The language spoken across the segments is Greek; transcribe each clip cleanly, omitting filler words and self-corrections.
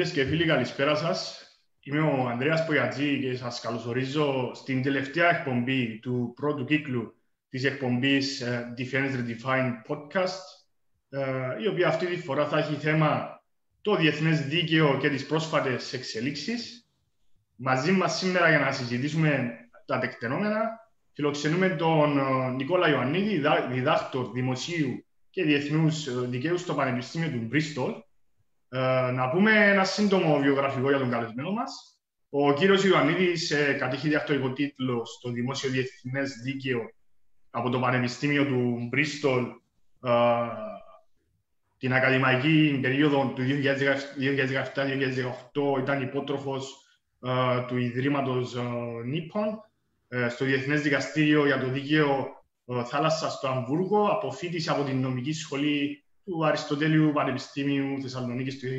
Φίλες και φίλοι, καλησπέρα σας. Είμαι ο Ανδρέας Ποιατζή και σας καλωσορίζω στην τελευταία εκπομπή του πρώτου κύκλου της εκπομπής Defense Redefined Podcast, η οποία αυτή τη φορά θα έχει θέμα το διεθνές δίκαιο και τις πρόσφατες εξελίξεις. Μαζί μας σήμερα για να συζητήσουμε τα τεκτενόμενα φιλοξενούμε τον Νικόλα Ιωαννίδη, διδάκτορ δημοσίου και διεθνούς δικαίου στο Πανεπιστήμιο του Bristol. Να πούμε ένα σύντομο βιογραφικό για τον καλεσμένο μας. Ο κύριος Ιωαννίδης κατήχει διδακτορικό τίτλο στο Δημόσιο Διεθνές Δίκαιο από το Πανεπιστήμιο του Bristol την ακαδημαϊκή περίοδο του 2017-2018. Ήταν υπότροφος του Ιδρύματος Nippon στο Διεθνές Δικαστήριο για το Δίκαιο Θάλασσας στο Αμβούργο. Αποφοίτησε από την νομική σχολή του Αριστοτέλειου Πανεπιστήμιου Θεσσαλονίκης του 2010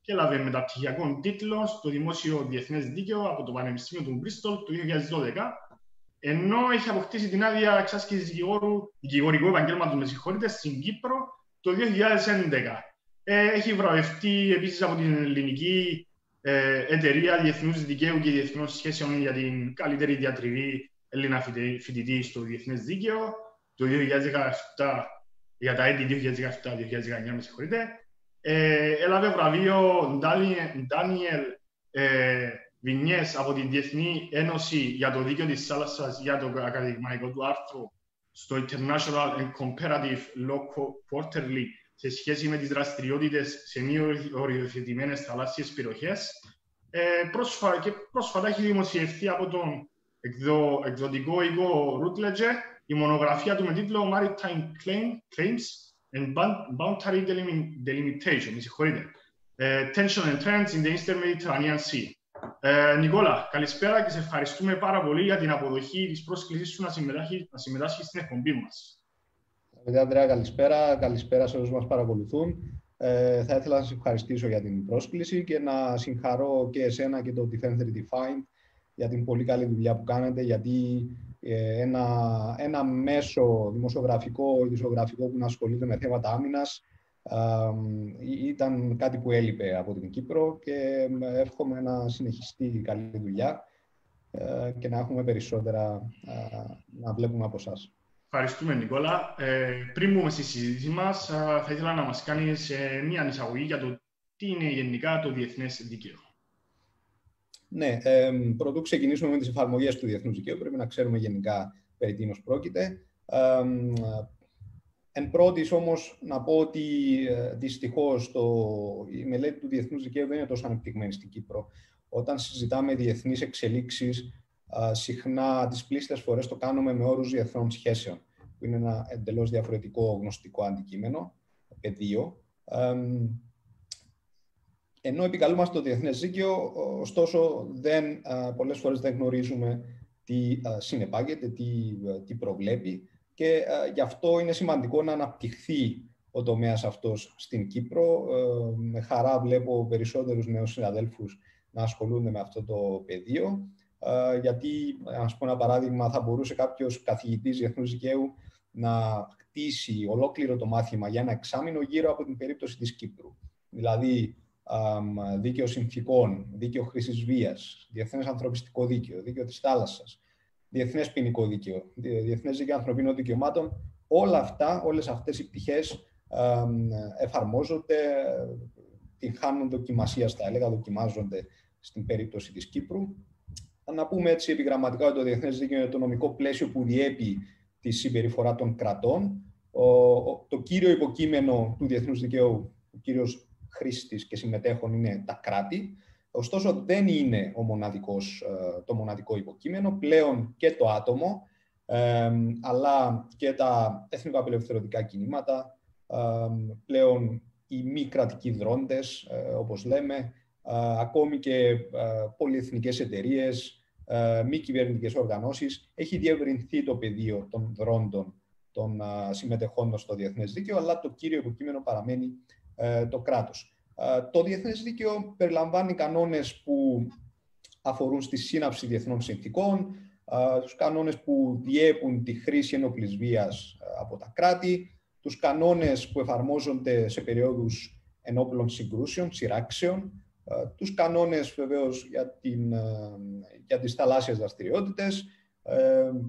και έλαβε μεταπτυχιακό τίτλο στο Δημόσιο Διεθνές Δίκαιο από το Πανεπιστήμιο του Bristol του 2012, ενώ είχε αποκτήσει την άδεια εξάσκησης δικηγορικού επαγγέλματος στην Κύπρο το 2011. Έχει βραβευτεί επίσης από την Ελληνική Εταιρεία Διεθνούς Δικαίου και Διεθνών Σχέσεων για την καλύτερη διατριβή Έλληνα φοιτητή στο Διεθνές Δίκαιο το 2017. Για τα έτη 2017-2019, με συγχωρείτε, έλαβε βραβείο Ντάνιελ Βινιές από την Διεθνή Ένωση για το δίκαιο της θάλασσας για το ακαδημαϊκό του άρθρο στο International and Comparative Law Quarterly σε σχέση με τις δραστηριότητες σε μη οριοθετημένες θαλάσσιες περιοχές. Πρόσφατα έχει δημοσιευθεί από τον εκδοτικό οίκο Routledge η μονογραφία του με τίτλο Maritime Claims and Boundary Delimitation, με συγχωρείτε, Tension and Trends in the Eastern Mediterranean Sea. Νικόλα, καλησπέρα και σε ευχαριστούμε πάρα πολύ για την αποδοχή της πρόσκλησής σου να συμμετάσχεις στην εκπομπή μας. Ανδρέα, καλησπέρα. Καλησπέρα σε όσους μας παρακολουθούν. Θα ήθελα να σας ευχαριστήσω για την πρόσκληση και να συγχαρώ και εσένα και το Defense Redefined για την πολύ καλή δουλειά που κάνετε, γιατί ένα μέσο δημοσιογραφικό, ειδησιογραφικό που να ασχολείται με θέματα άμυνας ήταν κάτι που έλειπε από την Κύπρο και εύχομαι να συνεχιστεί η καλή δουλειά και να έχουμε περισσότερα να βλέπουμε από εσάς. Ευχαριστούμε, Νικόλα. Πριν μπούμε στη συζήτηση μας, θα ήθελα να μας κάνεις μία εισαγωγή για το τι είναι γενικά το διεθνές δίκαιο. Ναι, πρωτού ξεκινήσουμε με τις εφαρμογές του διεθνούς δικαίου, πρέπει να ξέρουμε γενικά περί τίνος πρόκειται. Εν πρώτης όμως να πω ότι δυστυχώς η μελέτη του διεθνούς δικαίου δεν είναι τόσο ανεπτυγμένη στην Κύπρο. Όταν συζητάμε διεθνείς εξελίξεις, συχνά τις πλήστες φορές το κάνουμε με όρους διεθνών σχέσεων, που είναι ένα εντελώς διαφορετικό γνωστικό αντικείμενο, πεδίο. Ενώ επικαλούμαστε το διεθνές δίκαιο, ωστόσο πολλές φορές δεν γνωρίζουμε τι συνεπάγεται, τι προβλέπει και γι' αυτό είναι σημαντικό να αναπτυχθεί ο τομέας αυτός στην Κύπρο. Με χαρά βλέπω περισσότερους νέους συναδέλφους να ασχολούνται με αυτό το πεδίο, γιατί, να σας πω ένα παράδειγμα, θα μπορούσε κάποιος καθηγητής διεθνούς δικαίου να χτίσει ολόκληρο το μάθημα για ένα εξάμηνο γύρω από την περίπτωση της Κύπρου. Δηλαδή, δίκαιο συνθηκών, δίκαιο χρήσης βίας, διεθνές ανθρωπιστικό δίκαιο, δίκαιο της θάλασσας, διεθνές ποινικό δίκαιο, διεθνές δίκαιο ανθρωπίνων δικαιωμάτων. Όλα αυτά, όλες αυτές οι πτυχές εφαρμόζονται, την χάνουν δοκιμασίας, θα έλεγα, δοκιμάζονται στην περίπτωση της Κύπρου. Να πούμε έτσι επιγραμματικά ότι το διεθνές δίκαιο είναι το νομικό πλαίσιο που διέπει τη συμπεριφορά των κρατών. Το κύριο υποκείμενο του διεθνούς δικαίου, ο κύριος χρήστης και συμμετέχων, είναι τα κράτη. Ωστόσο, δεν είναι το μοναδικό υποκείμενο. Πλέον και το άτομο, αλλά και τα εθνικοαπελευθερωτικά κινήματα, πλέον οι μη κρατικοί δρόντες, όπως λέμε, ακόμη και πολυεθνικές εταιρείες, μη κυβερνητικές οργανώσεις. Έχει διευρυνθεί το πεδίο των δρόντων, των συμμετεχόντων στο διεθνές δίκαιο, αλλά το κύριο υποκείμενο παραμένει το κράτος. Το διεθνές δίκαιο περιλαμβάνει κανόνες που αφορούν στη σύναψη διεθνών συνθηκών, τους κανόνες που διέπουν τη χρήση ενόπλης βίας από τα κράτη, τους κανόνες που εφαρμόζονται σε περιόδους ενόπλων συγκρούσεων, σειράξεων, τους κανόνες βεβαίως για τις θαλάσσιες δραστηριότητες,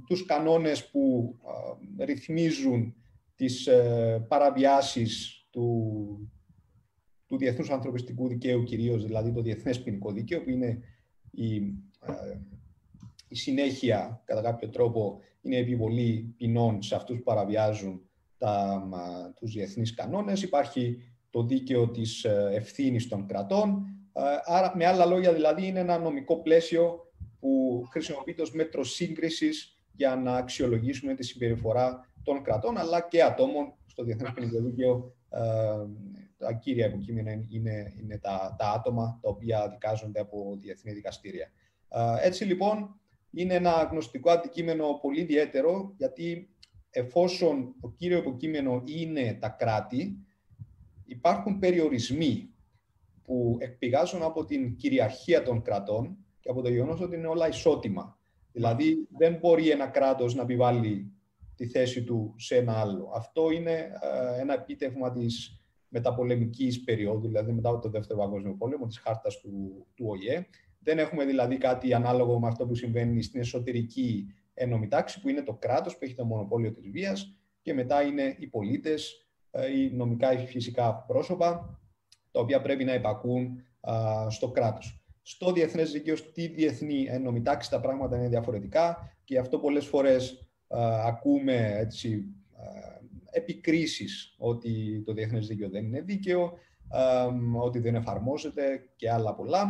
τους κανόνες που ρυθμίζουν τις παραβιάσεις του διεθνούς ανθρωπιστικού δικαίου, κυρίως δηλαδή το διεθνές ποινικό δίκαιο, που είναι η συνέχεια, κατά κάποιο τρόπο, είναι επιβολή ποινών σε αυτούς που παραβιάζουν τους διεθνείς κανόνες. Υπάρχει το δίκαιο της ευθύνης των κρατών. Άρα, με άλλα λόγια, δηλαδή, είναι ένα νομικό πλαίσιο που χρησιμοποιείται ως μέτρο σύγκρισης για να αξιολογήσουμε τη συμπεριφορά των κρατών, αλλά και ατόμων στο διεθνές ποινικό δίκαιο. Τα κύρια υποκείμενα είναι τα άτομα τα οποία δικάζονται από διεθνή δικαστήρια. Έτσι λοιπόν είναι ένα γνωστικό αντικείμενο πολύ ιδιαίτερο, γιατί εφόσον το κύριο υποκείμενο είναι τα κράτη, υπάρχουν περιορισμοί που εκπηγάζουν από την κυριαρχία των κρατών και από το γεγονός ότι είναι όλα ισότιμα. Δηλαδή δεν μπορεί ένα κράτος να επιβάλλει τη θέση του σε ένα άλλο. Αυτό είναι ένα επίτευγμα της μεταπολεμικής περίοδου, δηλαδή μετά από τον Δεύτερο Παγκόσμιο Πόλεμο, της χάρτας του ΟΗΕ. Δεν έχουμε δηλαδή κάτι ανάλογο με αυτό που συμβαίνει στην εσωτερική ένωμη τάξη, που είναι το κράτος που έχει το μονοπόλιο της βίας, και μετά είναι οι πολίτες, οι νομικά ή φυσικά πρόσωπα, τα οποία πρέπει να υπακούν στο κράτος. Στο διεθνές δικαίωμα, στη διεθνή ένωμη τάξη, τα πράγματα είναι διαφορετικά, και αυτό πολλές φορές ακούμε επικρίσεις ότι το διεθνές δίκαιο δεν είναι δίκαιο, ότι δεν εφαρμόζεται και άλλα πολλά.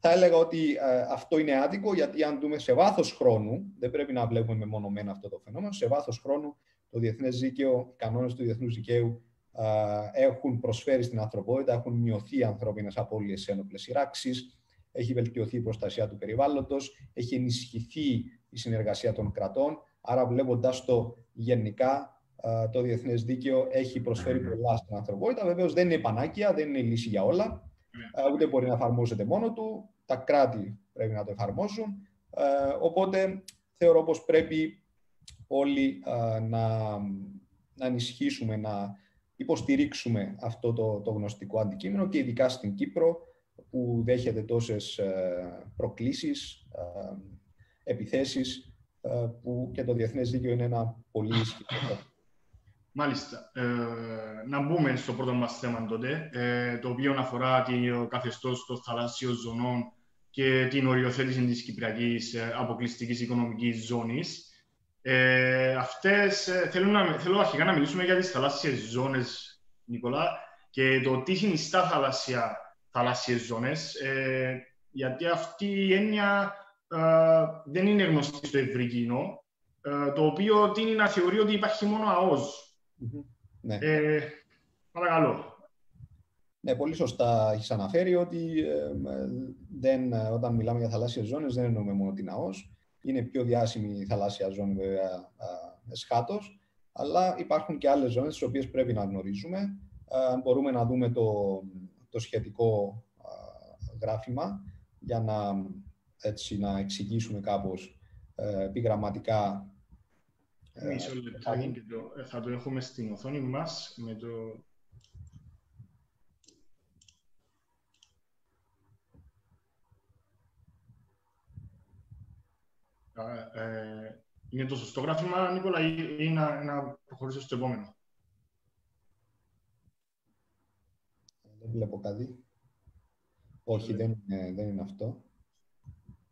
Θα έλεγα ότι αυτό είναι άδικο, γιατί αν δούμε σε βάθος χρόνου, δεν πρέπει να βλέπουμε μεμονωμένα αυτό το φαινόμενο, σε βάθος χρόνου το διεθνές δίκαιο, οι κανόνες του διεθνούς δικαίου έχουν προσφέρει στην ανθρωπότητα, έχουν μειωθεί οι ανθρώπινες απώλειες σε ένοπλες σειράξεις, έχει βελτιωθεί η προστασία του περιβάλλοντος, έχει ενισχυθεί η συνεργασία των κρατών. Άρα, βλέποντας το γενικά, το διεθνές δίκαιο έχει προσφέρει πολλά στην ανθρωπότητα. Βεβαίως, δεν είναι επανάκια, δεν είναι η λύση για όλα. Ούτε μπορεί να εφαρμόζεται μόνο του. Τα κράτη πρέπει να το εφαρμόσουν. Οπότε, θεωρώ πως πρέπει όλοι να ενισχύσουμε, να υποστηρίξουμε αυτό το γνωστικό αντικείμενο, και ειδικά στην Κύπρο, που δέχεται τόσες προκλήσεις, επιθέσεις, που και το διεθνές δίκαιο είναι ένα πολύ ισχυρό. Μάλιστα. Να μπούμε στο πρώτο μας θέμα τότε, το οποίο αφορά το καθεστώς των θαλάσσιων ζωνών και την οριοθέτηση της Κυπριακής αποκλειστικής οικονομικής ζώνης. Αυτές, θέλω αρχικά να μιλήσουμε για τις θαλάσσιες ζώνες, Νικόλα, και το τι συνιστά θαλάσσιες ζώνες, γιατί αυτή η έννοια δεν είναι γνωστή στο ευρύ κοινό, το οποίο τείνει να θεωρεί ότι υπάρχει μόνο ΑΟΖ. Ναι. Παρακαλώ. Ναι, πολύ σωστά έχεις αναφέρει ότι όταν μιλάμε για θαλάσσιες ζώνες δεν εννοούμε μόνο την ΑΟΖ. Είναι πιο διάσημη η θαλάσσια ζώνη βέβαια εσχάτως, αλλά υπάρχουν και άλλες ζώνες τις οποίες πρέπει να γνωρίζουμε. Αν μπορούμε να δούμε το σχετικό γράφημα για να εξηγήσουμε κάπως επιγραμματικά. Μισό λεπτό, θα το έχουμε στην οθόνη μας με το... Είναι το σωστό γράφημα, Νίκολα, ή να προχωρήσω στο επόμενο? Δεν βλέπω κάτι. Όχι, δεν είναι αυτό.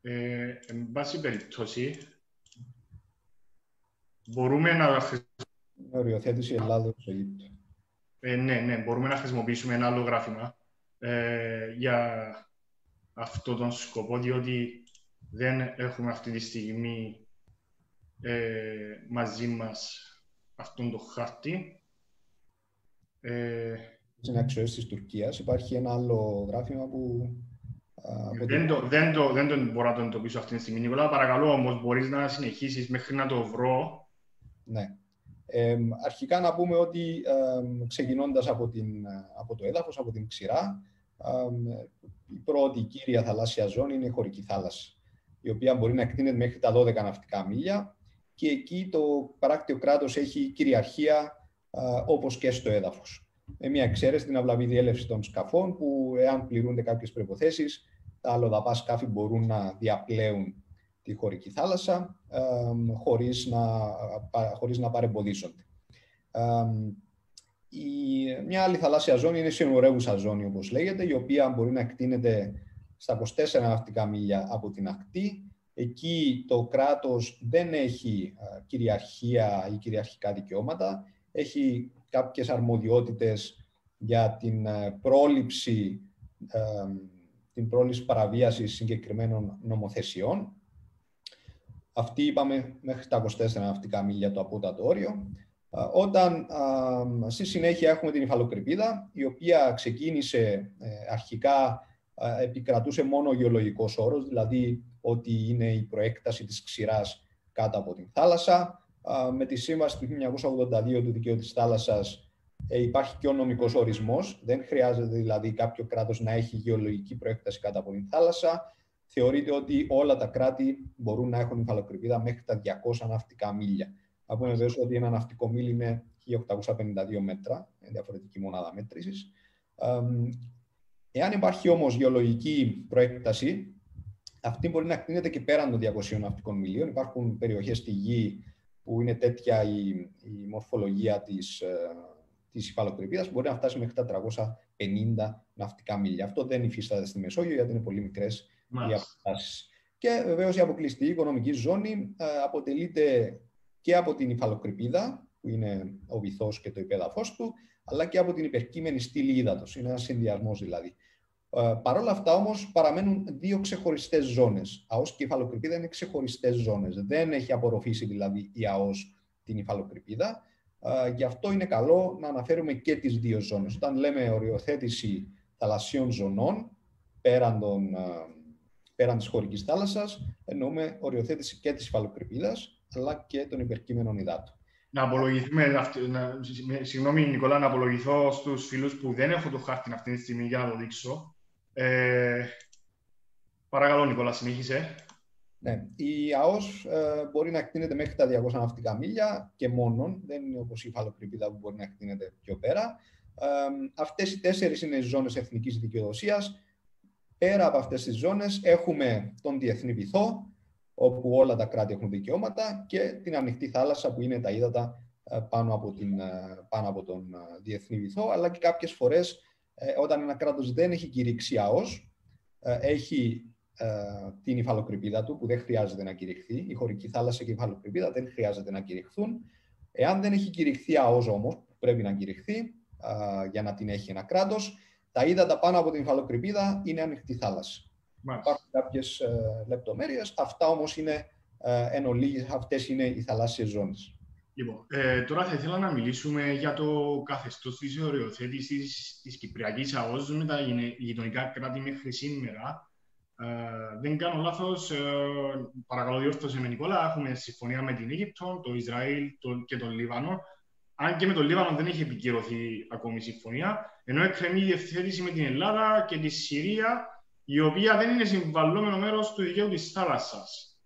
Εν πάση περιπτώσει, μπορούμε να χρησιμοποιήσουμε ένα άλλο γράφημα για αυτό τον σκοπό, διότι δεν έχουμε αυτή τη στιγμή μαζί μας αυτόν τον χάρτη. Στην αξιολόγηση της Τουρκίας υπάρχει ένα άλλο γράφημα που... Δεν μπορώ να το εντοπίσω αυτή τη στιγμή, Νικόλα. Παρακαλώ όμως, μπορείς να συνεχίσεις μέχρι να το βρω. Ναι. Αρχικά να πούμε ότι ξεκινώντας από το έδαφος, από την ξηρά, η πρώτη κύρια θαλάσσια ζώνη είναι η χωρική θάλασσα, η οποία μπορεί να εκτείνεται μέχρι τα 12 ναυτικά μίλια, και εκεί το παράκτιο κράτος έχει κυριαρχία όπως και στο έδαφος. μια εξαίρεση την αυλαβή διέλευση των σκαφών, που εάν πληρούνται κάποιες προϋποθέσεις, τα αλλοδαπά σκάφη μπορούν να διαπλέουν τη χωρική θάλασσα χωρίς να παρεμποδίσονται. Μια άλλη θαλάσσια ζώνη είναι η συνορεύουσα ζώνη, όπως λέγεται, η οποία μπορεί να εκτείνεται στα 24 ναυτικά μίλια από την ακτή. Εκεί το κράτος δεν έχει κυριαρχία ή κυριαρχικά δικαιώματα, έχει κάποιες αρμοδιότητες για την πρόληψη παραβίασης συγκεκριμένων νομοθεσιών. Αυτή, είπαμε, μέχρι τα 24 ναυτικά μίλια το απότατο όριο. Όταν στη συνέχεια έχουμε την υφαλοκρηπίδα, η οποία ξεκίνησε αρχικά, επικρατούσε μόνο ο γεωλογικός όρος, δηλαδή ότι είναι η προέκταση της ξηράς κάτω από την θάλασσα. Με τη Σύμβαση του 1982 του Δικαίου της Θάλασσας υπάρχει και ο νομικός ορισμός. Δεν χρειάζεται δηλαδή κάποιο κράτος να έχει γεωλογική προέκταση κάτω από την θάλασσα. Θεωρείται ότι όλα τα κράτη μπορούν να έχουν υφαλοκρηπίδα μέχρι τα 200 ναυτικά μίλια. Να πούμε βέβαια ότι ένα ναυτικό μίλι είναι 1852 μέτρα, διαφορετική μονάδα μέτρησης. Εάν υπάρχει όμως γεωλογική προέκταση, αυτή μπορεί να εκτείνεται και πέραν των 200 ναυτικών μιλίων. Υπάρχουν περιοχές στη γη που είναι τέτοια η μορφολογία της υφαλοκρηπίδας που μπορεί να φτάσει μέχρι τα 350 ναυτικά μίλια. Αυτό δεν υφίσταται στη Μεσόγειο, γιατί είναι πολύ μικρές οι αποστάσεις. Και βεβαίως η αποκλειστική οικονομική ζώνη αποτελείται και από την υφαλοκρηπίδα, που είναι ο βυθός και το υπέδαφος του, αλλά και από την υπερκείμενη στήλη ύδατος. Είναι ένας συνδυασμός δηλαδή. Παρ' όλα αυτά όμως παραμένουν δύο ξεχωριστές ζώνες. ΑΟΣ και η υφαλοκρηπίδα είναι ξεχωριστές ζώνες. Δεν έχει απορροφήσει δηλαδή η ΑΟΣ την υφαλοκρηπίδα. Γι' αυτό είναι καλό να αναφέρουμε και τις δύο ζώνες. Όταν λέμε οριοθέτηση θαλασσίων ζωνών πέραν της χωρικής θάλασσας, εννοούμε οριοθέτηση και της υφαλοκρηπίδας αλλά και των υπερκείμενων υδάτων. Να απολογηθούμε, συγγνώμη Νικόλα, να απολογηθώ στους φίλους που δεν έχω το χάρτη αυτή τη στιγμή για να το δείξω. Παρακαλώ Νικόλα, συνέχισε. Ναι, η ΑΟΣ μπορεί να εκτείνεται μέχρι τα 200 ναυτικά μίλια και μόνον, δεν είναι όπως η υφαλοκρηπίδα που μπορεί να εκτείνεται πιο πέρα. Αυτές οι τέσσερις είναι οι ζώνες εθνικής δικαιοδοσίας. Πέρα από αυτές τις ζώνες έχουμε τον διεθνή βυθό, όπου όλα τα κράτη έχουν δικαιώματα, και την ανοιχτή θάλασσα, που είναι τα ύδατα πάνω από τον διεθνή βυθό, αλλά και κάποιες φορές όταν ένα κράτος δεν έχει κηρύξει ΑΟΣ, έχει την υφαλοκρηπίδα του που δεν χρειάζεται να κηρυχθεί. Η χωρική θάλασσα και η υφαλοκρηπίδα δεν χρειάζεται να κηρυχθούν. Εάν δεν έχει κηρυχθεί ΑΟΣ όμως, πρέπει να κηρυχθεί για να την έχει ένα κράτος, τα ύδατα πάνω από την υφαλοκρηπίδα είναι ανοιχτή θάλασσα. Υπάρχουν κάποιες λεπτομέρειες. Αυτά όμως είναι εν ολίγης, αυτές είναι οι θαλάσσιες ζώνες. Λοιπόν, τώρα θα ήθελα να μιλήσουμε για το καθεστώς της οριοθέτησης της Κυπριακής ΑΟΣ με τα γειτονικά κράτη μέχρι σήμερα. Δεν κάνω λάθος, παρακαλώ διόρθωσε με Νικόλα, έχουμε συμφωνία με την Αίγυπτο, το Ισραήλ και τον Λίβανο. Αν και με τον Λίβανο δεν έχει επικυρωθεί ακόμη η συμφωνία, ενώ εκκρεμεί η διευθέτηση με την Ελλάδα και τη Συρία, η οποία δεν είναι συμβαλλόμενο μέρος του δικαίου της θάλασσας.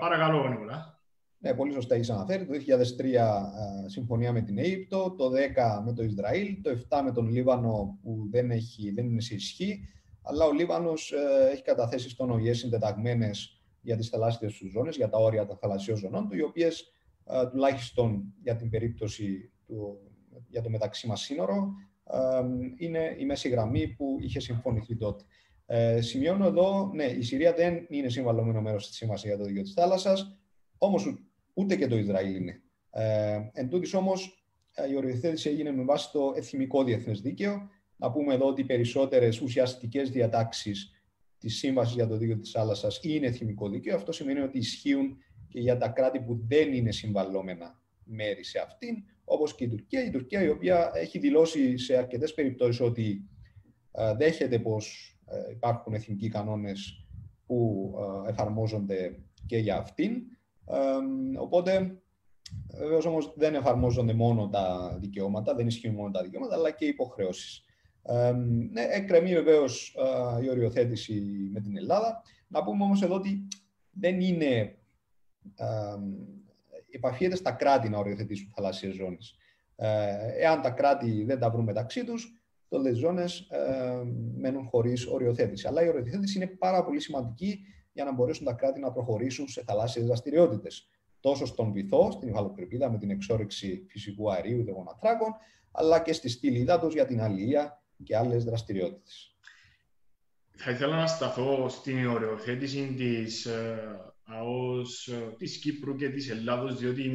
Παρακαλώ, Νικόλα. Ναι, πολύ σωστά έχεις αναφέρει. Το 2003 συμφωνία με την Αίγυπτο, το 2010 με το Ισραήλ, το 2007 με τον Λίβανο που δεν είναι σε ισχύ, αλλά ο Λίβανος έχει καταθέσει στον ΟΗΕ συντεταγμένες για τις θαλάσσιες του ζώνες, για τα όρια των θαλασσιών ζωνών του, οι οποίες τουλάχιστον για την περίπτωση για το μεταξύ μας σύνορο είναι η μέση γραμμή που είχε συμφωνηθεί τότε. Σημειώνω εδώ, ναι, η Συρία δεν είναι συμβαλλόμενο μέρος της Σύμβασης για το δίκαιο της θάλασσας, όμως ούτε και το Ισραήλ είναι. Εν τούτης όμως, η οριοθέτηση έγινε με βάση το εθνικό διεθνές δίκαιο. Να πούμε εδώ ότι οι περισσότερες ουσιαστικές διατάξεις της Σύμβασης για το δίκαιο της θάλασσας είναι εθνικό δίκαιο. Αυτό σημαίνει ότι ισχύουν και για τα κράτη που δεν είναι συμβαλλόμενα μέρη σε αυτήν, όπως και η Τουρκία. Η Τουρκία, η οποία έχει δηλώσει σε αρκετές περιπτώσεις ότι δέχεται πως υπάρχουν εθνικοί κανόνες που εφαρμόζονται και για αυτήν. Οπότε, βεβαίως όμως δεν εφαρμόζονται μόνο τα δικαιώματα, δεν ισχύουν μόνο τα δικαιώματα, αλλά και οι υποχρεώσεις. Ναι, εκκρεμεί βεβαίως η οριοθέτηση με την Ελλάδα. Να πούμε όμως εδώ ότι δεν είναι επαφιέται στα κράτη να οριοθετήσουν θαλάσσιες ζώνες. Εάν τα κράτη δεν τα βρουν μεταξύ τους, τότε οι ζώνες μένουν χωρίς οριοθέτηση. Αλλά η οριοθέτηση είναι πάρα πολύ σημαντική για να μπορέσουν τα κράτη να προχωρήσουν σε θαλάσσιες δραστηριότητες. Τόσο στον βυθό, στην υφαλοκρηπίδα με την εξόρυξη φυσικού αερίου και γονατράκων, αλλά και στη στήλη υδάτος για την αλληλεία και άλλες δραστηριότητες. Θα ήθελα να σταθώ στην οριοθέτηση της ΑΟΣ της Κύπρου και της Ελλάδος, διότι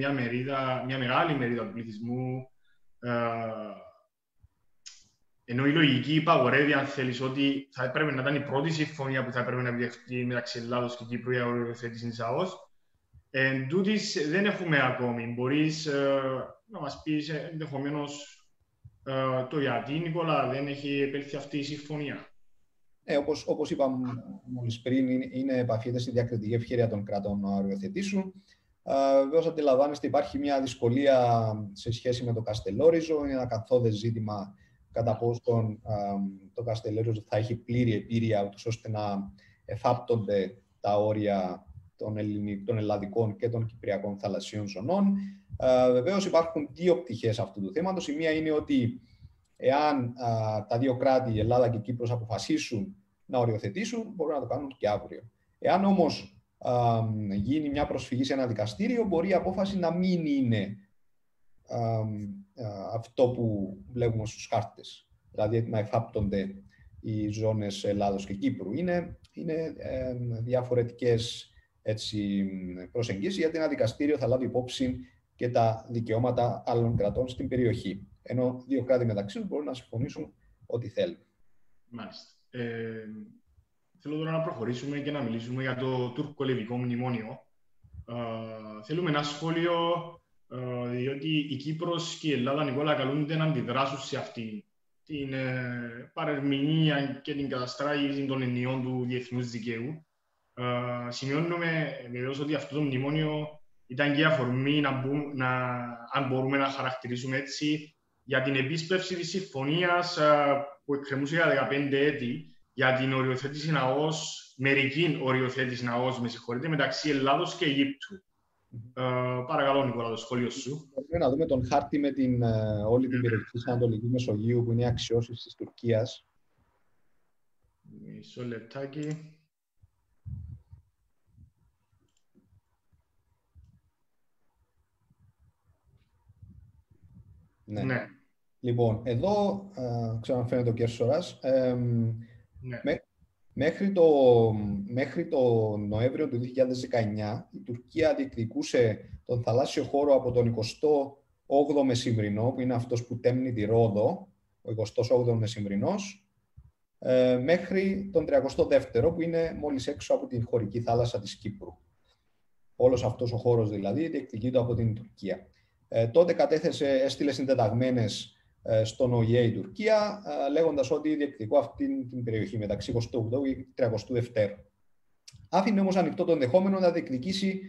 μια μεγάλη μερίδα του πληθυσμού, ενώ η λογική υπαγορεύει, αν θέλεις, ότι θα έπρεπε να ήταν η πρώτη συμφωνία που θα έπρεπε να επιτευχθεί μεταξύ Ελλάδος και Κύπρου για οριοθέτηση της ΑΟΣ, εν τούτοις δεν έχουμε ακόμη. Μπορείς να μας πεις ενδεχομένως το γιατί, Νικόλα, δεν έχει επέλθει αυτή η συμφωνία? Όπως είπαμε μόλις πριν, επαφείται στη διακριτική ευχέρεια των κρατών να οριοθετήσουν. Βέβαια, αντιλαμβάνεστε, υπάρχει μια δυσκολία σε σχέση με το Καστελόριζο. Είναι ένα καθόδες ζήτημα κατά πόσον το Καστελόριζο θα έχει πλήρη επίρρεια, ούτως ώστε να εφάπτονται τα όρια των ελλαδικών και των κυπριακών θαλασσίων ζωνών. Βεβαίως, υπάρχουν δύο πτυχές αυτού του θέματος. Η μία είναι ότι εάν τα δύο κράτη, η Ελλάδα και η Κύπρος, αποφασίσουν να οριοθετήσουν, μπορούν να το κάνουν και αύριο. Εάν όμως γίνει μια προσφυγή σε ένα δικαστήριο, μπορεί η απόφαση να μην είναι αυτό που βλέπουμε στους χάρτες. Δηλαδή να εφάπτονται οι ζώνες Ελλάδος και Κύπρου. Είναι διαφορετικές προσεγγίσεις, γιατί ένα δικαστήριο θα λάβει υπόψη και τα δικαιώματα άλλων κρατών στην περιοχή. Ενώ δύο κράτη μεταξύ τους μπορούν να συμφωνήσουν ό,τι θέλουν. Μάλιστα. Θέλω τώρα να προχωρήσουμε και να μιλήσουμε για το τουρκο-λιβικό μνημόνιο. Θέλουμε ένα σχόλιο, διότι η Κύπρος και η Ελλάδα, Νικόλα, καλούνται να αντιδράσουν σε αυτή την παρερμηνία και την καταστράγηση των ενιών του διεθνούς δικαίου. Σημειώνουμε βεβαίως ότι αυτό το μνημόνιο ήταν και η αφορμή, αν μπορούμε να χαρακτηρίσουμε έτσι, για την επίσπευση της συμφωνίας που εκκρεμούσε για 15 έτη για την οριοθέτηση ΑΟΣ, μερική οριοθέτηση ΑΟΣ, μεταξύ Ελλάδος και Αιγύπτου. Παρακαλώ, Νικόλα, το σχόλιο σου. Πρέπει να δούμε τον χάρτη με όλη την περιοχή της Ανατολικής Μεσογείου, που είναι οι αξιώσεις της Τουρκίας. Μισό λεπτάκι. Ναι. Λοιπόν, εδώ ξαναφέρνει το Κέρσο Ράς. Μέχρι το Νοέμβριο του 2019 η Τουρκία διεκδικούσε τον θαλάσσιο χώρο από τον 28ο μεσημβρινό, που είναι αυτός που τέμνει τη Ρόδο, ο 28ο μεσημβρινός, μέχρι τον 32ο, που είναι μόλις έξω από την χωρική θάλασσα της Κύπρου. Όλος αυτός ο χώρος δηλαδή διεκδικείται από την Τουρκία. Τότε έστειλε συντεταγμένες στον ΟΗΕ η Τουρκία, λέγοντας ότι διεκδικώ αυτή την περιοχή μεταξύ 28ου και 32ου. Άφηνε όμως ανοιχτό το ενδεχόμενο να διεκδικήσει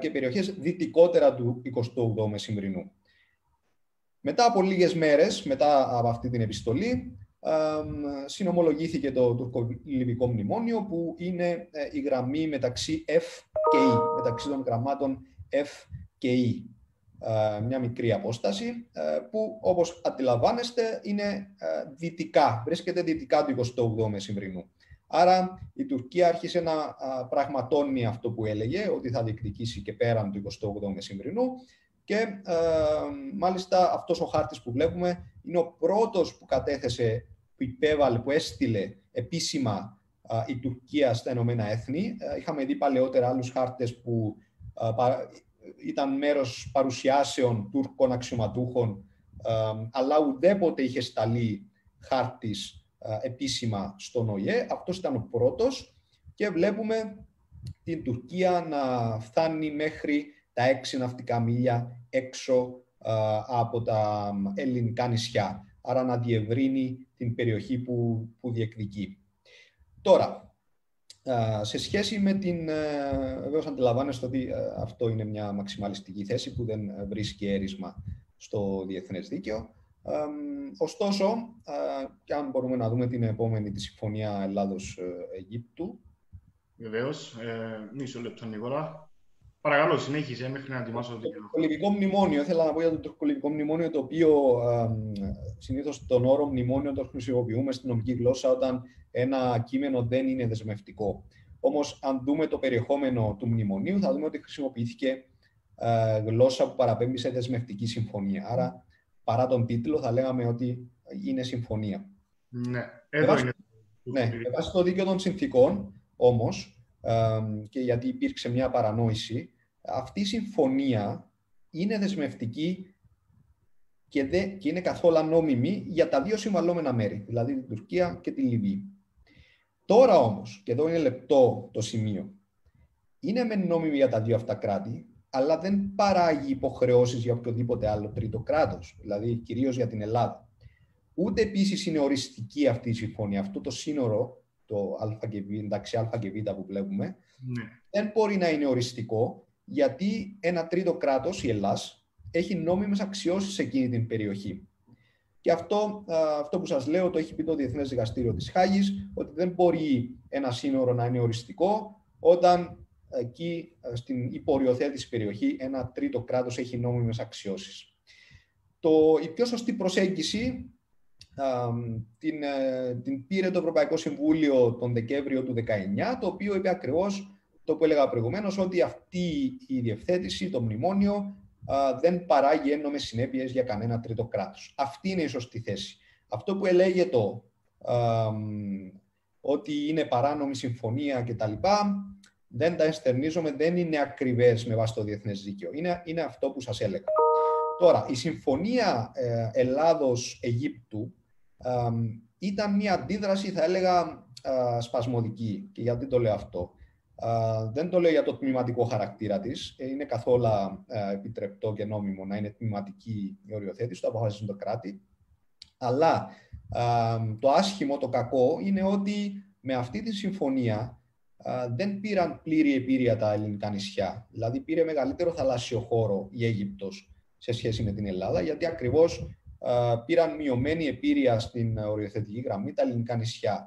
και περιοχές δυτικότερα του 28ου μεσημβρινού. Μετά από λίγες μέρες, μετά από αυτή την επιστολή, συνομολογήθηκε το τουρκο-λιβικό μνημόνιο, που είναι η γραμμή μεταξύ F και E, μεταξύ των γραμμάτων F και E. Μια μικρή απόσταση που, όπως αντιλαμβάνεστε, είναι δυτικά, βρίσκεται δυτικά του 28ου μεσημβρινού. Άρα η Τουρκία άρχισε να πραγματώνει αυτό που έλεγε, ότι θα διεκδικήσει και πέραν του 28ου μεσημβρινού, και μάλιστα αυτός ο χάρτης που βλέπουμε είναι ο πρώτος που κατέθεσε, που έστειλε επίσημα η Τουρκία στα Ηνωμένα Έθνη. Είχαμε δει παλαιότερα άλλους χάρτες που ήταν μέρος παρουσιάσεων Τούρκων αξιωματούχων, αλλά ουδέποτε είχε σταλεί χάρτης επίσημα στον ΟΗΕ. Αυτός ήταν ο πρώτος, και βλέπουμε την Τουρκία να φτάνει μέχρι τα 6 ναυτικά μίλια έξω από τα ελληνικά νησιά, άρα να διευρύνει την περιοχή που διεκδικεί. Τώρα, σε σχέση με την... Βέβαια, αντιλαμβάνεστε ότι αυτό είναι μια μαξιμαλιστική θέση που δεν βρίσκει αίρισμα στο διεθνές δίκαιο. Ωστόσο, και αν μπορούμε να δούμε την επόμενη τη συμφωνία Ελλάδος-Αιγύπτου. Βεβαίως. Μισό λεπτό, Νικόλα. Παρακαλώ, συνέχισε μέχρι να ετοιμάσω το τουρκολιβικό μνημόνιο. Θέλω να πω για το τουρκολιβικό μνημόνιο, το οποίο συνήθως τον όρο μνημόνιο το χρησιμοποιούμε στην νομική γλώσσα όταν ένα κείμενο δεν είναι δεσμευτικό. Όμως, αν δούμε το περιεχόμενο του μνημονίου, θα δούμε ότι χρησιμοποιήθηκε γλώσσα που παραπέμπει σε δεσμευτική συμφωνία. Άρα, παρά τον τίτλο, θα λέγαμε ότι είναι συμφωνία. Ναι, εδώ είναι. Ναι, βάσει το δίκαιο των συνθήκων, όμως, και γιατί υπήρξε μια παρανόηση, αυτή η συμφωνία είναι δεσμευτική και είναι καθόλου νόμιμη για τα δύο συμβαλλόμενα μέρη, δηλαδή την Τουρκία και τη Λιβύη. Τώρα όμως, και εδώ είναι λεπτό το σημείο, είναι μεν νόμιμη για τα δύο αυτά κράτη, αλλά δεν παράγει υποχρεώσεις για οποιοδήποτε άλλο τρίτο κράτος, δηλαδή κυρίως για την Ελλάδα. Ούτε επίσης είναι οριστική αυτή η συμφωνία, αυτό το σύνορο, το α και β, εντάξει, α και β που βλέπουμε, ναι, δεν μπορεί να είναι οριστικό, γιατί ένα τρίτο κράτος, η Ελλάς, έχει νόμιμες αξιώσεις σε εκείνη την περιοχή. Και αυτό που σας λέω το έχει πει το Διεθνές Δικαστήριο της Χάγης, ότι δεν μπορεί ένα σύνορο να είναι οριστικό όταν εκεί στην υποριοθέτηση περιοχή ένα τρίτο κράτος έχει νόμιμες αξιώσεις. Η πιο σωστή προσέγγιση την πήρε το Ευρωπαϊκό Συμβούλιο τον Δεκέμβριο του 2019, το οποίο είπε ακριβώς το που έλεγα προηγουμένως, ότι αυτή η διευθέτηση, το μνημόνιο, δεν παράγει έννομες συνέπειες για κανένα τρίτο κράτος. Αυτή είναι η σωστή θέση. Αυτό που ελέγεται ότι είναι παράνομη συμφωνία κτλ., δεν τα ενστερνίζομαι, δεν είναι ακριβές με βάση το διεθνές δίκαιο. Είναι αυτό που σας έλεγα. Τώρα, η συμφωνία Ελλάδος-Αιγύπτου ήταν μια αντίδραση, θα έλεγα, σπασμωδική. Και γιατί το λέω αυτό? Δεν το λέω για το τμηματικό χαρακτήρα της. Είναι καθόλου επιτρεπτό και νόμιμο να είναι τμηματική η οριοθέτηση, το αποφασίζει το κράτη. Αλλά το άσχημο, το κακό, είναι ότι με αυτή τη συμφωνία δεν πήραν πλήρη επίρρεια τα ελληνικά νησιά. Δηλαδή, πήρε μεγαλύτερο θαλάσσιο χώρο η Αίγυπτος σε σχέση με την Ελλάδα, γιατί ακριβώς πήραν μειωμένη επίρρεια στην οριοθετική γραμμή τα ελληνικά νησιά.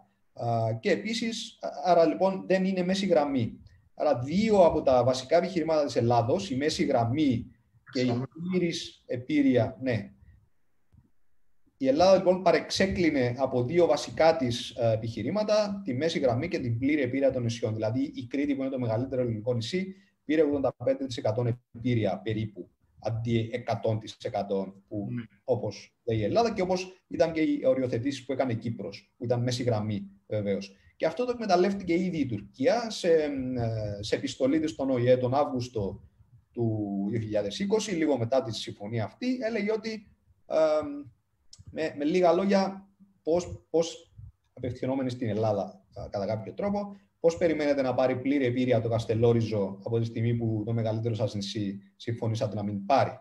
Και επίσης, άρα λοιπόν δεν είναι μέση γραμμή. Άρα δύο από τα βασικά επιχειρήματα της Ελλάδος, η μέση γραμμή και η πλήρης επίρρεια, ναι. Η Ελλάδα λοιπόν παρεξέκλεινε από δύο βασικά της επιχειρήματα, τη μέση γραμμή και την πλήρη επίρρεια των νησιών. Δηλαδή η Κρήτη, που είναι το μεγαλύτερο ελληνικό νησί, πήρε 85% επίρρεια περίπου, αντί 100% που, όπως λέει η Ελλάδα και όπως ήταν και οι οριοθετήσεις που έκανε η Κύπρος, που ήταν μέση γραμμή βεβαίως. Και αυτό το εκμεταλλεύτηκε ήδη η Τουρκία σε επιστολή της στον ΟΗΕ τον Αύγουστο του 2020, λίγο μετά τη συμφωνία αυτή, έλεγε ότι με λίγα λόγια, πώς απευθυνόμενοι στην Ελλάδα κατά κάποιο τρόπο, πώς περιμένετε να πάρει πλήρη επίρρεια το Καστελόριζο από τη στιγμή που το μεγαλύτερο σας νησί συμφωνήσατε να μην πάρει?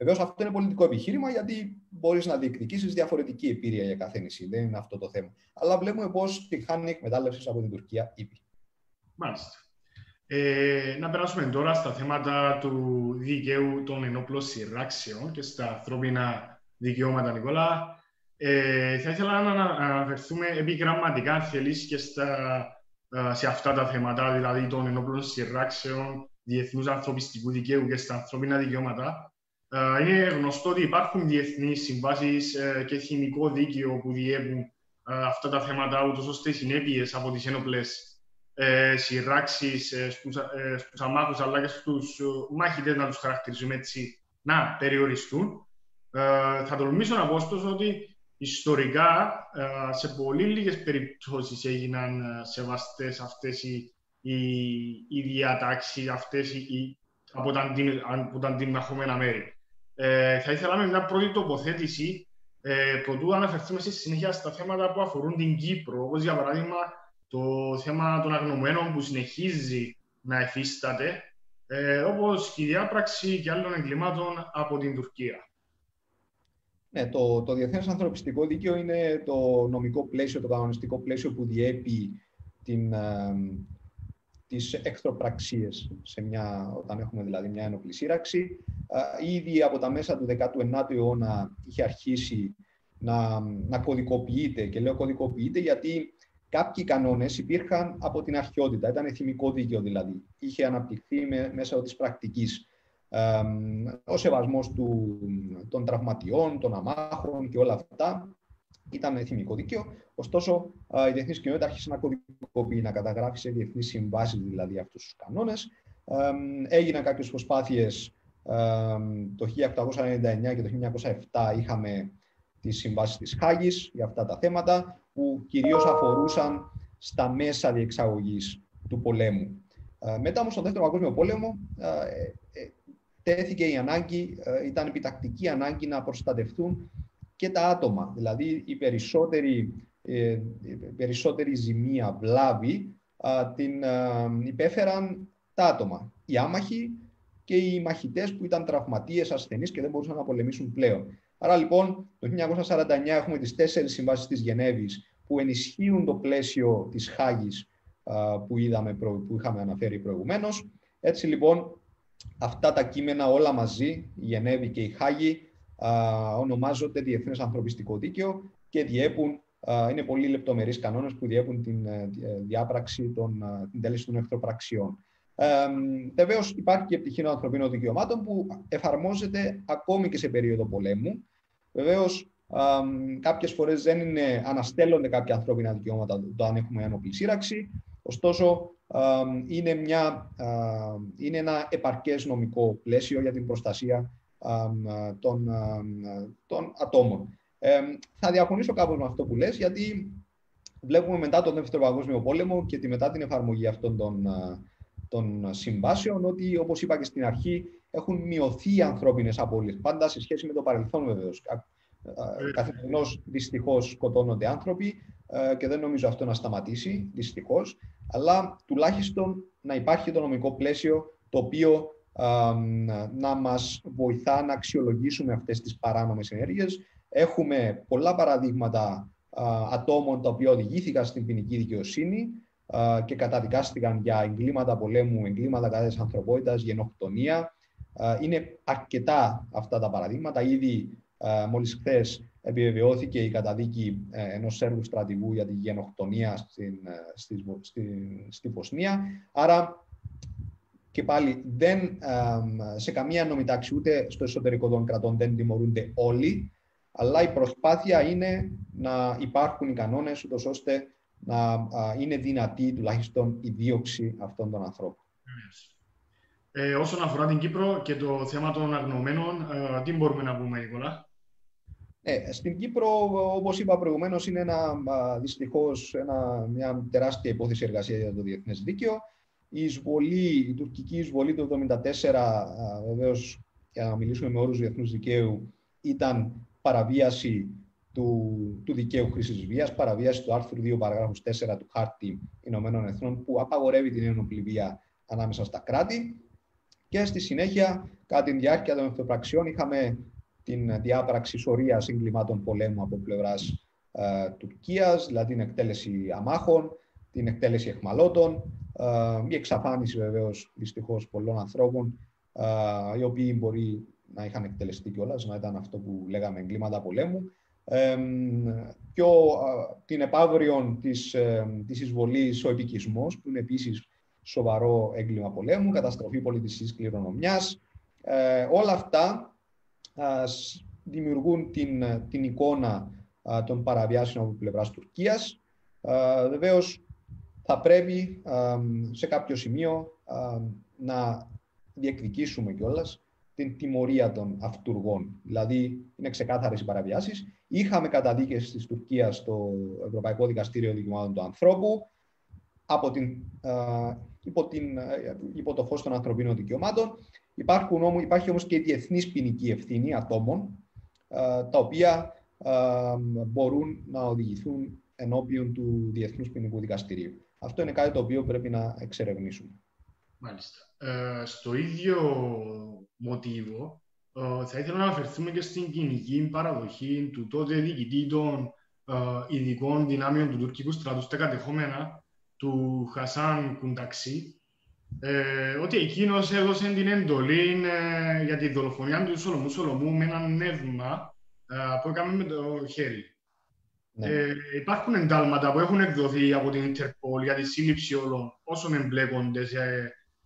Βεβαίως αυτό είναι πολιτικό επιχείρημα, γιατί μπορείς να διεκδικήσεις διαφορετική επίρρεια για κάθε νησί. Δεν είναι αυτό το θέμα. Αλλά βλέπουμε πώς τη χάνει εκμετάλλευση από την Τουρκία ήδη. Μάλιστα. Να περάσουμε τώρα στα θέματα του δικαίου των ενόπλων σειράξεων και στα ανθρώπινα δικαιώματα, Νικόλα. Θα ήθελα να αναφερθούμε επιγραμματικά, αν θέλεις, και σε αυτά τα θέματα, δηλαδή των ενόπλων σειράξεων, διεθνούς ανθρωπιστικού δικαίου και στα ανθρώπινα δικαιώματα. Είναι γνωστό ότι υπάρχουν διεθνείς συμβάσεις και εθνικό δίκαιο που διέπουν αυτά τα θέματα, ούτως ώστε οι συνέπειες από τις ένοπλες σειράξεις στους αμάχους αλλά και στους μάχητες, να τους χαρακτηρίζουμε έτσι, να περιοριστούν. Θα τολμήσω να πω ωστόσο ότι ιστορικά, σε πολύ λίγες περιπτώσεις έγιναν σεβαστές αυτές οι διατάξεις, αυτές από τα αντιμαχόμενα μέρη. Θα ήθελα με μια πρώτη τοποθέτηση, προτού αναφερθούμε στη συνέχεια στα θέματα που αφορούν την Κύπρο, όπως για παράδειγμα το θέμα των αγνωμένων που συνεχίζει να υφίσταται, όπως η διάπραξη και άλλων εγκλημάτων από την Τουρκία. Ναι, το διεθνές ανθρωπιστικό δίκαιο είναι το νομικό πλαίσιο, το κανονιστικό πλαίσιο που διέπει τις εχθροπραξίες όταν έχουμε δηλαδή μια ένοπλη σύραξη. Ήδη από τα μέσα του 19ου αιώνα είχε αρχίσει να κωδικοποιείται, και λέω κωδικοποιείται γιατί Κάποιοι κανόνες υπήρχαν από την αρχαιότητα, ήταν εθιμικό δίκαιο δηλαδή. Είχε αναπτυχθεί μέσω της πρακτικής. Ο σεβασμός των τραυματιών, των αμάχων και όλα αυτά ήταν εθιμικό δίκαιο. Ωστόσο, η διεθνής κοινότητα άρχισε να κωδικοποιεί, να καταγράφει σε διεθνείς συμβάσεις δηλαδή αυτούς τους κανόνες. Έγιναν κάποιες προσπάθειες το 1899 και το 1907 είχαμε τις συμβάσεις της Χάγης για αυτά τα θέματα, που κυρίως αφορούσαν στα μέσα διεξαγωγής του πολέμου. Μετά όμως, στον Δεύτερο Παγκόσμιο Πόλεμο, τέθηκε η ανάγκη, ήταν επιτακτική ανάγκη να προστατευτούν και τα άτομα. Δηλαδή, η περισσότερη ζημία, βλάβη, την υπέφεραν τα άτομα. Οι άμαχοι και οι μαχητές που ήταν τραυματίες, ασθενείς και δεν μπορούσαν να πολεμήσουν πλέον. Άρα λοιπόν, το 1949 έχουμε τις 4 συμβάσεις της Γενέβης που ενισχύουν το πλαίσιο της Χάγης που είχαμε αναφέρει προηγουμένως. Έτσι λοιπόν, αυτά τα κείμενα όλα μαζί, η Γενέβη και η Χάγη, ονομάζονται Διεθνές Ανθρωπιστικό Δίκαιο και διέπουν, είναι πολύ λεπτομερείς κανόνες που διέπουν την διάπραξη, την τέλεση των εχθροπραξιών. Βεβαίως υπάρχει και πτυχή των ανθρωπίνων δικαιωμάτων που εφαρμόζεται ακόμη και σε περίοδο πολέμου. Βεβαίως, κάποιες φορές δεν αναστέλλονται κάποια ανθρώπινα δικαιώματα όταν έχουμε ένοπλη σύραξη. Ωστόσο, είναι ένα επαρκές νομικό πλαίσιο για την προστασία των ατόμων. Θα διαφωνήσω κάπως με αυτό που λες, γιατί βλέπουμε μετά τον Δεύτερο Παγκόσμιο Πόλεμο και μετά την εφαρμογή αυτών των συμβάσεων, ότι, όπως είπα και στην αρχή, έχουν μειωθεί οι ανθρώπινες απώλειες. Πάντα σε σχέση με το παρελθόν, βεβαίως. Καθημερινώς, δυστυχώς, σκοτώνονται άνθρωποι και δεν νομίζω αυτό να σταματήσει, δυστυχώς. Αλλά τουλάχιστον να υπάρχει το νομικό πλαίσιο το οποίο να μας βοηθά να αξιολογήσουμε αυτές τις παράνομες ενέργειες. Έχουμε πολλά παραδείγματα ατόμων τα οποία οδηγήθηκαν στην ποινική δικαιοσύνη και καταδικάστηκαν για εγκλήματα πολέμου, εγκλήματα κατά της ανθρωπότητας, γενοκτονία. Είναι αρκετά αυτά τα παραδείγματα. Ήδη μόλις χθες επιβεβαιώθηκε η καταδίκη ενός Σέρβου στρατηγού για τη γενοκτονία στη Βοσνία. Άρα και πάλι σε καμία νόμη τάξη, ούτε στο εσωτερικό των κρατών, δεν τιμωρούνται όλοι, αλλά η προσπάθεια είναι να υπάρχουν οι κανόνες ούτως ώστε να είναι δυνατή τουλάχιστον η δίωξη αυτών των ανθρώπων. Όσον αφορά την Κύπρο και το θέμα των αγνοωμένων, τι μπορούμε να πούμε, Νικόλα? Στην Κύπρο, όπως είπα προηγουμένως, είναι δυστυχώς μια τεράστια υπόθεση εργασίας για το διεθνές δίκαιο. Η τουρκική εισβολή του 1974, βεβαίως, για να μιλήσουμε με όρους διεθνούς δικαίου, ήταν παραβίαση του δικαίου χρήσης βίας, παραβίαση του άρθρου 2 παραγράφους 4 του Χάρτη Ηνωμένων Εθνών, που απαγορεύει την ένοπλη βία ανάμεσα στα κράτη. Και στη συνέχεια, κατά τη διάρκεια των εχθροπραξιών, είχαμε την διάπραξη σωρίας εγκλημάτων πολέμου από πλευράς Τουρκίας, δηλαδή την εκτέλεση αμάχων, την εκτέλεση εχμαλώτων, η εξαφάνιση βεβαίως δυστυχώς πολλών ανθρώπων, οι οποίοι μπορεί να είχαν εκτελεστεί κιόλας, να ήταν αυτό που λέγαμε εγκλήματα πολέμου. Την επαύριον της εισβολής ο επικισμός, που είναι επίσης σοβαρό έγκλημα πολέμου, καταστροφή πολιτιστικής κληρονομιάς. Όλα αυτά δημιουργούν την εικόνα των παραβιάσεων από πλευράς Τουρκίας. Βεβαίως, θα πρέπει σε κάποιο σημείο να διεκδικήσουμε κιόλας την τιμωρία των αυτουργών. Δηλαδή, είναι ξεκάθαρες οι παραβιάσεις. Είχαμε καταδίκες της Τουρκίας στο Ευρωπαϊκό Δικαστήριο Δικαιωμάτων του Ανθρώπου υπό το φως των ανθρωπίνων δικαιωμάτων. Υπάρχει όμως και η διεθνής ποινική ευθύνη ατόμων, τα οποία μπορούν να οδηγηθούν ενώπιον του Διεθνούς Ποινικού Δικαστηρίου. Αυτό είναι κάτι το οποίο πρέπει να εξερευνήσουμε. Μάλιστα. Στο ίδιο μοτίβο, θα ήθελα να αναφερθούμε και στην κοινική παραδοχή του τότε διοικητή των ειδικών δυνάμεων του τουρκικού στρατού στα κατεχόμενα, του Χασάν Κουνταξή, ότι εκείνος έδωσε την εντολή για τη δολοφονία του Σολομού Σολομού με ένα νεύμα που έκαμε με το χέρι. Ναι. Υπάρχουν εντάλματα που έχουν εκδοθεί από την Interpol για τη σύλληψη όλων όσων εμπλέκονται σε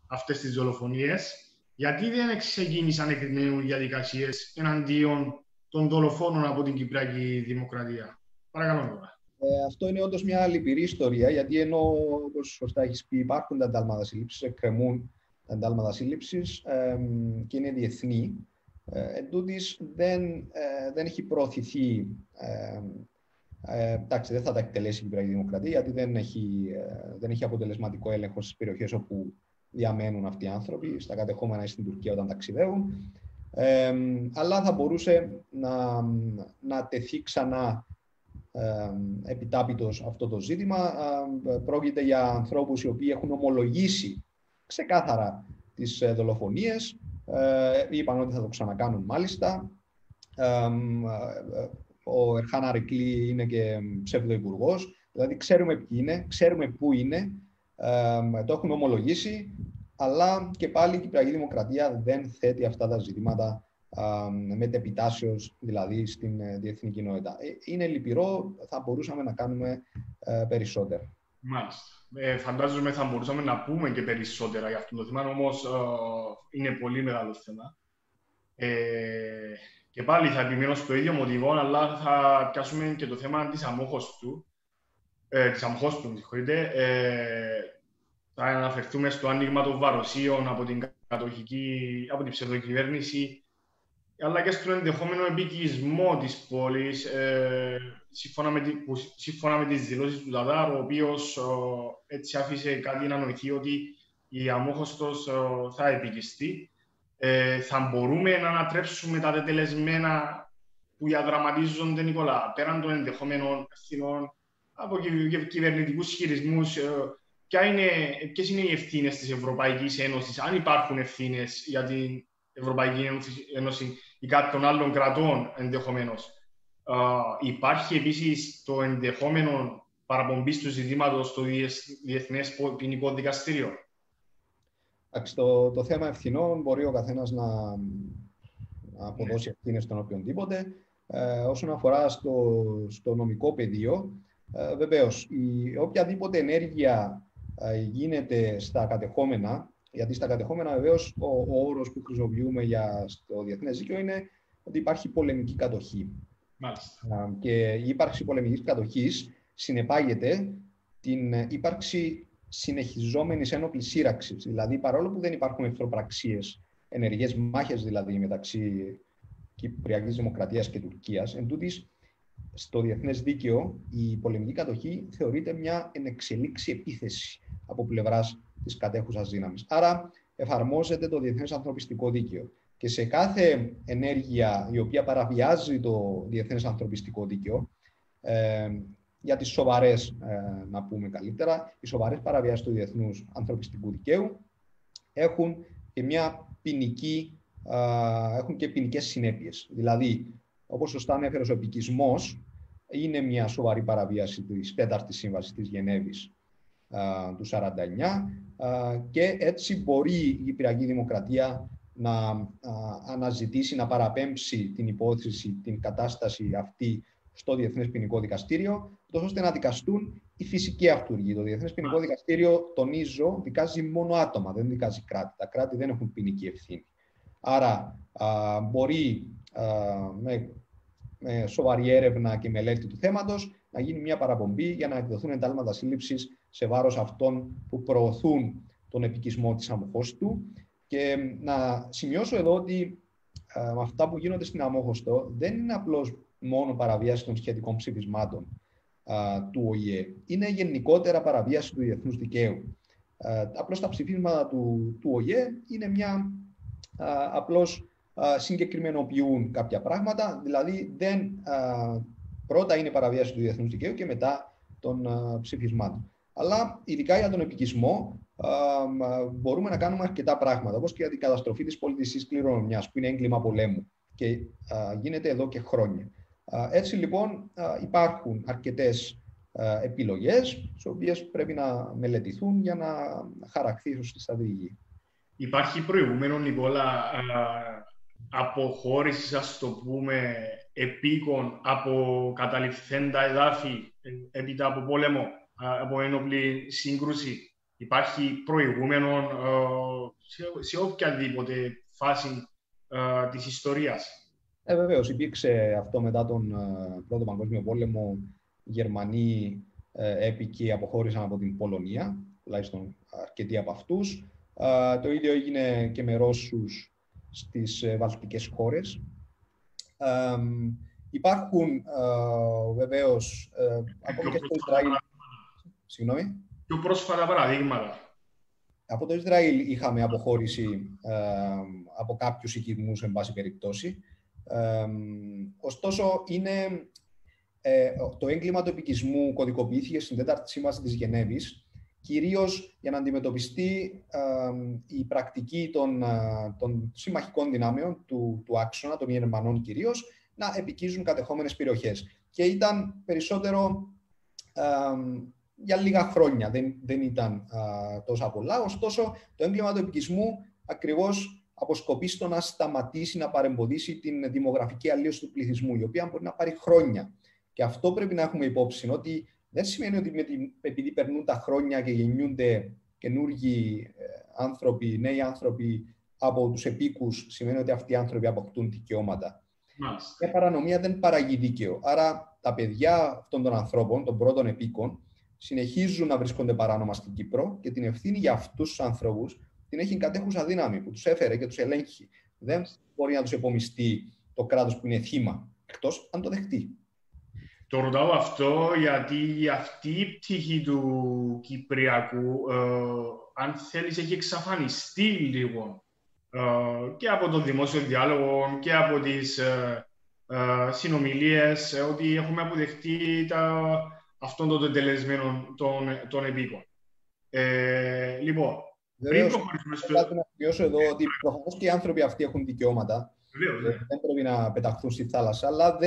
αυτές τις δολοφονίες. Γιατί δεν ξεκίνησαν εκ νέου διαδικασίες εναντίον των δολοφόνων από την Κυπριακή Δημοκρατία? Παρακαλώ. Αυτό είναι όντως μια λυπηρή ιστορία, γιατί ενώ, όπως σωστά έχεις πει, υπάρχουν τα εντάλματα σύλληψης, εκκρεμούν τα εντάλματα σύλληψης και είναι διεθνή. Εν τούτης, δεν έχει προωθηθεί. Εντάξει, δεν θα τα εκτελέσει η Κυπριακή Δημοκρατία, γιατί δεν έχει αποτελεσματικό έλεγχο στις περιοχές όπου διαμένουν αυτοί οι άνθρωποι, στα κατεχόμενα ή στην Τουρκία όταν ταξιδεύουν. Αλλά θα μπορούσε να τεθεί ξανά επιτάπητος αυτό το ζήτημα. Πρόκειται για ανθρώπους οι οποίοι έχουν ομολογήσει ξεκάθαρα τις δολοφονίες, είπαν ότι θα το ξανακάνουν μάλιστα. Ο Ερχάν Αρικλή είναι και ψευδοϊπουργός, δηλαδή ξέρουμε ποιοι είναι, ξέρουμε πού είναι, το έχουν ομολογήσει, αλλά και πάλι η Κυπριακή Δημοκρατία δεν θέτει αυτά τα ζητήματα μετεπιτάσεως, δηλαδή στην διεθνή κοινότητα. Είναι λυπηρό, θα μπορούσαμε να κάνουμε περισσότερα. Μάλιστα. Φαντάζομαι θα μπορούσαμε να πούμε και περισσότερα για αυτό το θέμα, όμως είναι πολύ μεγάλο θέμα. Και πάλι θα επιμένω στο ίδιο μοτιβό, αλλά θα πιάσουμε και το θέμα της αμόχωστου, θα αναφερθούμε στο άνοιγμα των βαροσίων από την ψευδοκυβέρνηση, αλλά και στον ενδεχόμενο επικισμό της πόλης, σύμφωνα με τις δηλώσεις του Τατάρ, ο οποίος έτσι άφησε κάτι να νοηθεί ότι η αμόχωστος θα επικιστεί. Θα μπορούμε να ανατρέψουμε τα τετελεσμένα που διαδραματίζονται, Νικόλα, πέραν των ενδεχόμενων ευθυνών από κυβερνητικούς χειρισμούς? Ποιες είναι οι ευθύνες της Ευρωπαϊκής Ένωσης, αν υπάρχουν ευθύνες για την Ευρωπαϊκή Ένωση ή κάποιων άλλων κρατών ενδεχομένως? Υπάρχει επίσης το ενδεχόμενο παραπομπής του ζητήματος στο Διεθνές Ποινικό Δικαστήριο? Το θέμα ευθυνών μπορεί ο καθένας να αποδώσει ευθύνες στον οποιονδήποτε. Όσον αφορά στο νομικό πεδίο, βεβαίως, οποιαδήποτε ενέργεια γίνεται στα κατεχόμενα, γιατί στα κατεχόμενα βεβαίως ο όρος που χρησιμοποιούμε στο διεθνές δίκαιο είναι ότι υπάρχει πολεμική κατοχή. Μάλιστα. Και η ύπαρξη πολεμικής κατοχής συνεπάγεται την ύπαρξη συνεχιζόμενης ένοπλης σύραξης. Δηλαδή, παρόλο που δεν υπάρχουν εχθροπραξίες, ενεργές μάχες δηλαδή μεταξύ Κυπριακής Δημοκρατίας και Τουρκίας, εν τούτης, στο διεθνές δίκαιο, η πολεμική κατοχή θεωρείται μια ενεξελίξη επίθεση από πλευράς της κατέχουσας δύναμης. Άρα, εφαρμόζεται το διεθνές ανθρωπιστικό δίκαιο. Και σε κάθε ενέργεια η οποία παραβιάζει το διεθνές ανθρωπιστικό δίκαιο, για τις σοβαρές, να πούμε καλύτερα, οι σοβαρές παραβιάσεις του διεθνούς ανθρωπιστικού δικαίου έχουν και ποινικές συνέπειες. Δηλαδή, όπως σωστά ανέφερε, ο επικισμός είναι μια σοβαρή παραβίαση της 4ης Σύμβασης της Γενέβης του 1949 και έτσι μπορεί η Κυπριακή Δημοκρατία να αναζητήσει, να παραπέμψει την υπόθεση, την κατάσταση αυτή στο Διεθνές Ποινικό Δικαστήριο, τόσο ώστε να δικαστούν οι φυσικοί αυτούργοι. Το Διεθνές Ποινικό Δικαστήριο, τονίζω, δικάζει μόνο άτομα, δεν δικάζει κράτη. Τα κράτη δεν έχουν ποινική ευθύνη. Άρα, μπορεί με σοβαρή έρευνα και μελέτη του θέματος να γίνει μια παραπομπή για να εκδοθούν εντάλματα σύλληψης σε βάρος αυτών που προωθούν τον επικισμό της αμόχωστου. Και να σημειώσω εδώ ότι αυτά που γίνονται στην αμόχωστο δεν είναι απλώς μόνο παραβίαση των σχετικών ψηφισμάτων του ΟΗΕ. Είναι γενικότερα παραβίαση του διεθνούς δικαίου. Απλώς τα ψηφίσματα του ΟΗΕ είναι μια απλώς συγκεκριμενοποιούν κάποια πράγματα, δηλαδή πρώτα είναι παραβίαση του διεθνούς δικαίου και μετά των ψηφισμάτων. Αλλά ειδικά για τον επικισμό μπορούμε να κάνουμε αρκετά πράγματα, όπως και για την καταστροφή της πολιτιστικής κληρονομιάς, που είναι έγκλημα πολέμου και γίνεται εδώ και χρόνια. Έτσι λοιπόν υπάρχουν αρκετές επιλογές, τις οποίες πρέπει να μελετηθούν για να χαρακτηρίσουν τη στρατηγική. Υπάρχει προηγούμενο, Νικόλα, αποχώρησης, ας το πούμε, επίκων από καταληφθέντα εδάφη έπειτα από πόλεμο, από ένοπλη σύγκρουση. Υπάρχει προηγούμενο σε οποιαδήποτε φάση της ιστορίας. Βεβαίως, υπήρξε αυτό μετά τον Πρώτο Παγκόσμιο Πόλεμο. Οι Γερμανοί έπικοι αποχώρησαν από την Πολωνία, τουλάχιστον αρκετοί από αυτούς. Το ίδιο έγινε και με Ρώσους στις βαλτικές χώρες. Υπάρχουν βεβαίως από και στο Ισραήλ. Συγγνώμη. Πιο πρόσφατα παραδείγματα. Από το Ισραήλ είχαμε αποχώρηση από κάποιους οικισμούς, εν πάση περιπτώσει. Ωστόσο, είναι, το έγκλημα του επικισμού κωδικοποιήθηκε στην 4η Σύμβαση της Γενέβης, κυρίως για να αντιμετωπιστεί η πρακτική των συμμαχικών δυνάμεων του άξονα, των Γερμανών κυρίως, να επικίζουν κατεχόμενες περιοχές. Και ήταν περισσότερο για λίγα χρόνια, δεν ήταν τόσα πολλά. Ωστόσο, το έγκλημα του επικισμού ακριβώς αποσκοπεί στο να σταματήσει, να παρεμποδίσει την δημογραφική αλλίωση του πληθυσμού, η οποία μπορεί να πάρει χρόνια. Και αυτό πρέπει να έχουμε υπόψη, ότι δεν σημαίνει ότι επειδή περνούν τα χρόνια και γεννιούνται καινούργιοι άνθρωποι, νέοι άνθρωποι από τους επίκους, σημαίνει ότι αυτοί οι άνθρωποι αποκτούν δικαιώματα. Μια παρανομία δεν παράγει δίκαιο. Άρα τα παιδιά αυτών των ανθρώπων, των πρώτων επίκων, συνεχίζουν να βρίσκονται παράνομα στην Κύπρο και την ευθύνη για αυτούς τους ανθρώπους την έχει κατέχουσα δύναμη που τους έφερε και τους ελέγχει. Δεν μπορεί να τους επομιστεί το κράτος που είναι θύμα, εκτός αν το δεχτεί. Το ρωτάω αυτό γιατί αυτή η πτυχή του Κυπριακού, αν θέλεις, έχει εξαφανιστεί λίγο και από τον δημόσιο διάλογο και από τις συνομιλίες, ότι έχουμε αποδεχτεί αυτόν τον τελεσμένο των επίκων. Λοιπόν, θέλω να σημειώσω εδώ ότι προφανώς και οι άνθρωποι αυτοί έχουν δικαιώματα. Δεν πρέπει να πεταχθούν στη θάλασσα, αλλά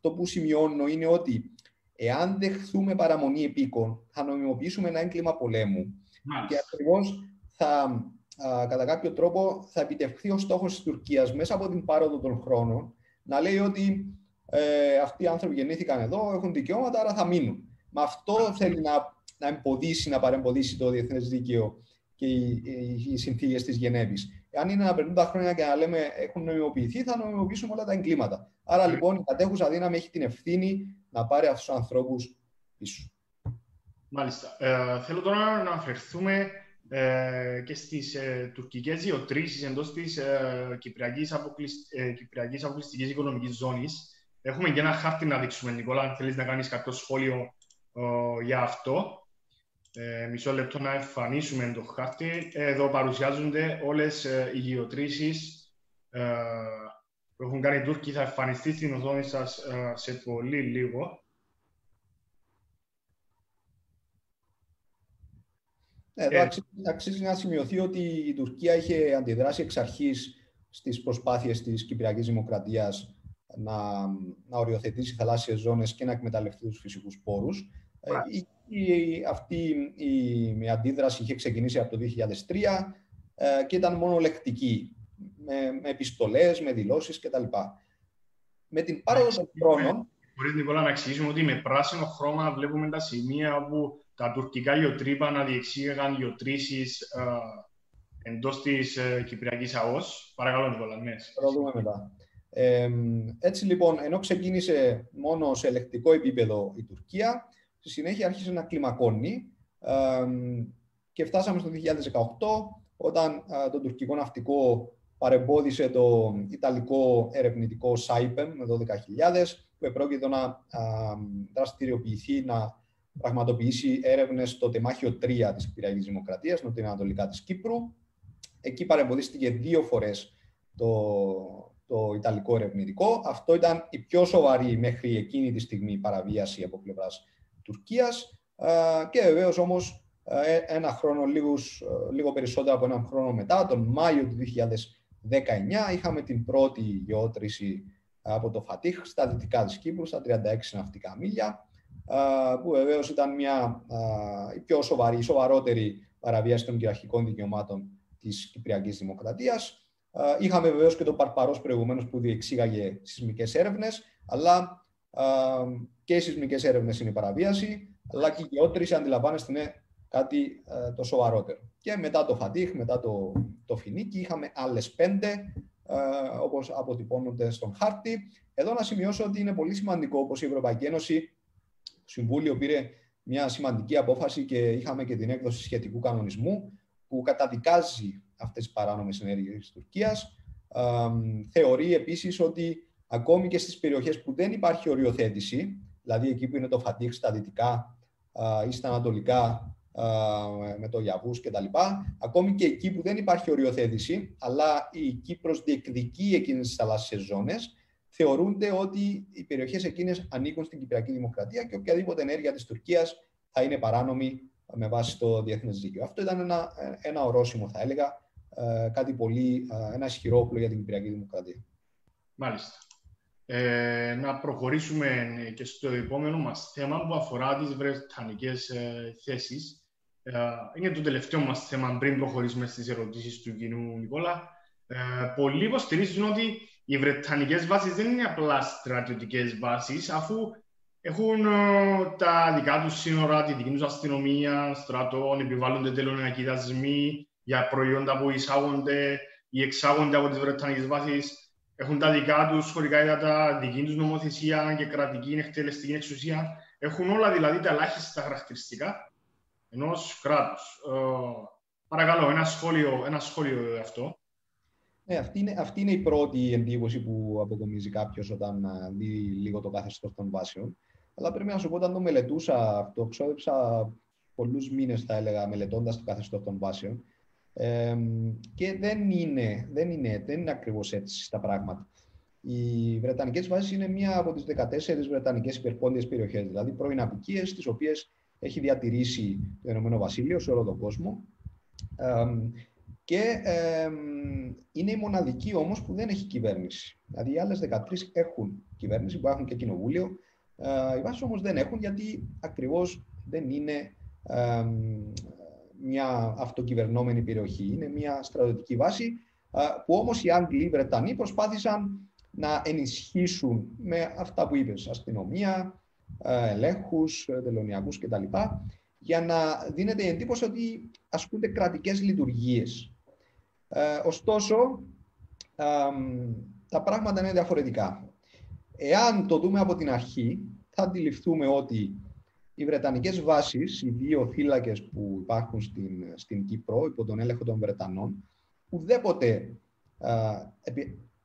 το που σημειώνω είναι ότι εάν δεχθούμε παραμονή επίκων, θα νομιμοποιήσουμε ένα έγκλημα πολέμου. Και ακριβώς κατά κάποιο τρόπο θα επιτευχθεί ο στόχος της Τουρκίας μέσα από την πάροδο των χρόνων να λέει ότι αυτοί οι άνθρωποι γεννήθηκαν εδώ, έχουν δικαιώματα, άρα θα μείνουν. Με αυτό θέλει να παρεμποδίσει το διεθνές δίκαιο και οι συνθήκες της Γενέβης. Αν είναι να περνούν τα χρόνια και να λέμε έχουν νομιμοποιηθεί, θα νομιμοποιήσουμε όλα τα εγκλήματα. Άρα λοιπόν η κατέχουσα δύναμη έχει την ευθύνη να πάρει αυτούς τους ανθρώπους πίσω. Μάλιστα. Θέλω τώρα να αναφερθούμε και στις τουρκικές γεωτρήσεις εντός της Κυπριακής Αποκλειστικής Οικονομικής Ζώνης. Έχουμε και ένα χάρτη να δείξουμε, Νικόλα, αν θέλεις να κάνεις κάποιο σχόλιο για αυτό. Μισό λεπτό να εμφανίσουμε το χάρτη. Εδώ παρουσιάζονται όλες οι γεωτρήσεις που έχουν κάνει οι Τούρκοι. Θα εμφανιστεί στην οθόνη σας σε πολύ λίγο. Αξίζει να σημειωθεί ότι η Τουρκία είχε αντιδράσει εξ αρχής στις προσπάθειες της Κυπριακής Δημοκρατίας να οριοθετήσει θαλάσσιες ζώνες και να εκμεταλλευτεί τους φυσικούς πόρους. Αυτή η αντίδραση είχε ξεκινήσει από το 2003 και ήταν μόνο λεκτική, με επιστολές, με δηλώσεις κτλ. Με την πάροδο των χρόνων... Μπορείς, Νικόλα, να εξηγήσουμε ότι με πράσινο χρώμα βλέπουμε τα σημεία όπου τα τουρκικά γεωτρύπα να διεξήγαγαν γεωτρήσεις εντός της Κυπριακής ΑΟΣ. Παρακαλώ, Νικόλα, ναι. Θα το δούμε μετά. Έτσι λοιπόν, ενώ ξεκίνησε μόνο σε λεκτικό επίπεδο η Τουρκία, στη συνέχεια άρχισε να κλιμακώνει και φτάσαμε στο 2018, όταν το τουρκικό ναυτικό παρεμπόδισε το ιταλικό ερευνητικό ΣΑΙΠΕΜ με 12.000, που επρόκειτο να δραστηριοποιηθεί, να πραγματοποιήσει έρευνες στο τεμάχιο 3 της Κυπριακής Δημοκρατίας, νοτιοανατολικά της Κύπρου. Εκεί παρεμποδίστηκε 2 φορές το ιταλικό ερευνητικό. Αυτό ήταν η πιο σοβαρή μέχρι εκείνη τη στιγμή παραβίαση από πλευράς Τουρκίας και βεβαίως όμως λίγο περισσότερο από 1 χρόνο μετά, τον Μάιο του 2019, είχαμε την πρώτη γεώτρηση από το Φατίχ στα δυτικά της Κύπρου, στα 36 ναυτικά μίλια, που βεβαίως ήταν η πιο σοβαρότερη παραβίαση των κυριαρχικών δικαιωμάτων της Κυπριακής Δημοκρατίας. Είχαμε βεβαίως και τον Παρπαρός προηγουμένως που διεξήγαγε σεισμικές έρευνες, αλλά και οι σεισμικές έρευνες είναι παραβίαση, αλλά και η γεώτρηση, αντιλαμβάνεστε, είναι κάτι το σοβαρότερο. Και μετά το Φατίχ, μετά το Φινίκι, είχαμε άλλες 5, όπως αποτυπώνονται στον χάρτη. Εδώ να σημειώσω ότι είναι πολύ σημαντικό, όπως η Ευρωπαϊκή Ένωση, το Συμβούλιο πήρε μια σημαντική απόφαση και είχαμε και την έκδοση σχετικού κανονισμού που καταδικάζει αυτές τις παράνομες ενέργειες της Τουρκίας. Θεωρεί επίσης ότι ακόμη και στις περιοχές που δεν υπάρχει οριοθέτηση, δηλαδή εκεί που είναι το Φατίχ στα δυτικά ή στα ανατολικά με το Γιαβούς κτλ., ακόμη και εκεί που δεν υπάρχει οριοθέτηση, αλλά η Κύπρος διεκδικεί εκείνες τις θαλάσσιες ζώνες, θεωρούνται ότι οι περιοχές εκείνες ανήκουν στην Κυπριακή Δημοκρατία και οποιαδήποτε ενέργεια της Τουρκίας θα είναι παράνομη με βάση το διεθνές δίκαιο. Αυτό ήταν ένα ορόσημο, θα έλεγα, κάτι πολύ, ένα ισχυρό όπλο για την Κυπριακή Δημοκρατία. Μάλιστα. Να προχωρήσουμε και στο επόμενο μας θέμα που αφορά τις βρετανικές θέσεις. Είναι το τελευταίο μας θέμα πριν προχωρήσουμε στις ερωτήσεις του κοινού, Νικόλα. Πολλοί υποστηρίζουν ότι οι βρετανικές βάσεις δεν είναι απλά στρατιωτικές βάσεις, αφού έχουν τα δικά τους σύνορα, τη δική τους αστυνομία, στρατών, επιβάλλονται τελωνιακοί δασμοί για προϊόντα που εισάγονται ή εξάγονται από τις βρετανικές βάσεις, έχουν τα δικά τους χωρικά ύδατα, δική τους νομοθεσία και κρατική εκτελεστική εξουσία. Έχουν όλα δηλαδή τα ελάχιστα χαρακτηριστικά ενός κράτους. Παρακαλώ, ένα σχόλιο αυτό. Αυτή είναι η πρώτη εντύπωση που αποκομίζει κάποιος όταν δει λίγο το καθεστώς των βάσεων. Αλλά πρέπει να σου πω, όταν το μελετούσα, το ξόδεψα πολλούς μήνες, θα έλεγα, μελετώντας το καθεστώς των βάσεων. Και δεν είναι ακριβώς έτσι στα πράγματα. Οι Βρετανικές βάσεις είναι μία από τις 14 Βρετανικές υπερπόντιες περιοχές, δηλαδή πρώην αποικίες, τις οποίες έχει διατηρήσει το Ηνωμένο Βασίλειο σε όλο τον κόσμο. Και είναι η μοναδική όμως που δεν έχει κυβέρνηση. Δηλαδή οι άλλες 13 έχουν κυβέρνηση, που έχουν και κοινοβούλιο. Οι βάσεις όμως δεν έχουν, γιατί ακριβώς δεν είναι μια αυτοκυβερνόμενη περιοχή. Είναι μια στρατιωτική βάση που όμως οι Άγγλοι, οι Βρετανοί προσπάθησαν να ενισχύσουν με αυτά που είπες, αστυνομία, ελέγχους, τελωνιακούς κτλ., για να δίνεται η εντύπωση ότι ασκούνται κρατικές λειτουργίες. Ωστόσο, τα πράγματα είναι διαφορετικά. Εάν το δούμε από την αρχή, θα αντιληφθούμε ότι οι Βρετανικές βάσεις, οι δύο θύλακες που υπάρχουν στην Κύπρο υπό τον έλεγχο των Βρετανών, ουδέποτε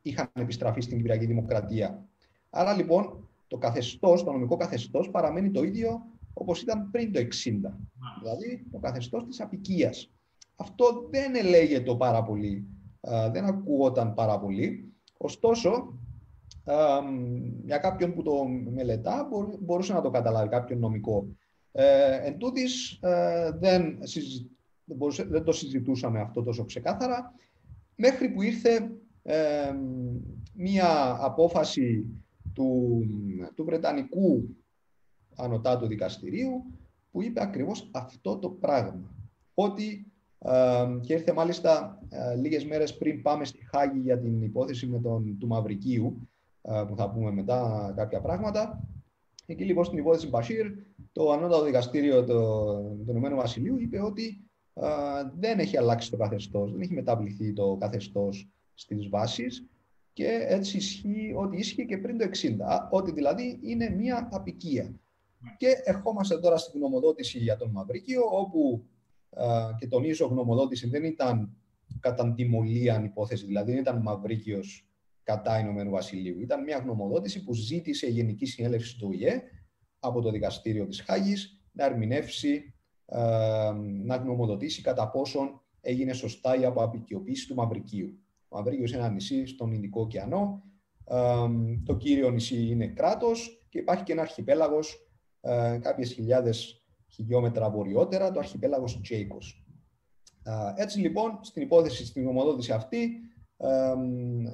είχαν επιστραφεί στην Κυπριακή Δημοκρατία. Άρα λοιπόν το καθεστώς, το νομικό καθεστώς παραμένει το ίδιο όπως ήταν πριν το 1960, δηλαδή το καθεστώς της αποικίας. Αυτό δεν ελέγεται πάρα πολύ, δεν ακούγονταν πάρα πολύ. Ωστόσο, για κάποιον που το μελετά μπορούσε να το καταλάβει, κάποιον νομικό. Εν τούτης, δεν το συζητούσαμε αυτό τόσο ξεκάθαρα, μέχρι που ήρθε μία απόφαση του Βρετανικού Ανωτάτου Δικαστηρίου, που είπε ακριβώς αυτό το πράγμα. Ότι, και ήρθε μάλιστα λίγες μέρες πριν πάμε στη Χάγη για την υπόθεση του Μαυρικίου, που θα πούμε μετά κάποια πράγματα. Εκεί λοιπόν στην υπόθεση Μπασίρ, το Ανώτατο Δικαστήριο του Ηνωμένου Βασιλείου είπε ότι δεν έχει αλλάξει το καθεστώς, δεν έχει μεταβληθεί το καθεστώς στις βάσεις, και έτσι ισχύει ό,τι ίσχυε και πριν το 1960, ότι δηλαδή είναι μία αποικία. Και ερχόμαστε τώρα στην γνωμοδότηση για τον Μαυρίκιο, όπου και τονίζω, γνωμοδότηση δεν ήταν κατά τιμολίαν υπόθεση, δηλαδή δεν ήταν Μαυρίκιος κατά Ηνωμένου Βασιλείου. Ήταν μια γνωμοδότηση που ζήτησε η Γενική Συνέλευση του ΟΗΕ από το Δικαστήριο της Χάγης να ερμηνεύσει, να γνωμοδοτήσει κατά πόσον έγινε σωστά η αποαπικιοποίηση του Μαυρικίου. Ο Μαυρίκιος είναι ένα νησί στον Ινδικό Ωκεανό. Το κύριο νησί είναι κράτος και υπάρχει και ένα αρχιπέλαγος κάποιες χιλιάδες χιλιόμετρα βορειότερα, το αρχιπέλαγος Τσέικος. Έτσι λοιπόν, στην γνωμοδότηση αυτή,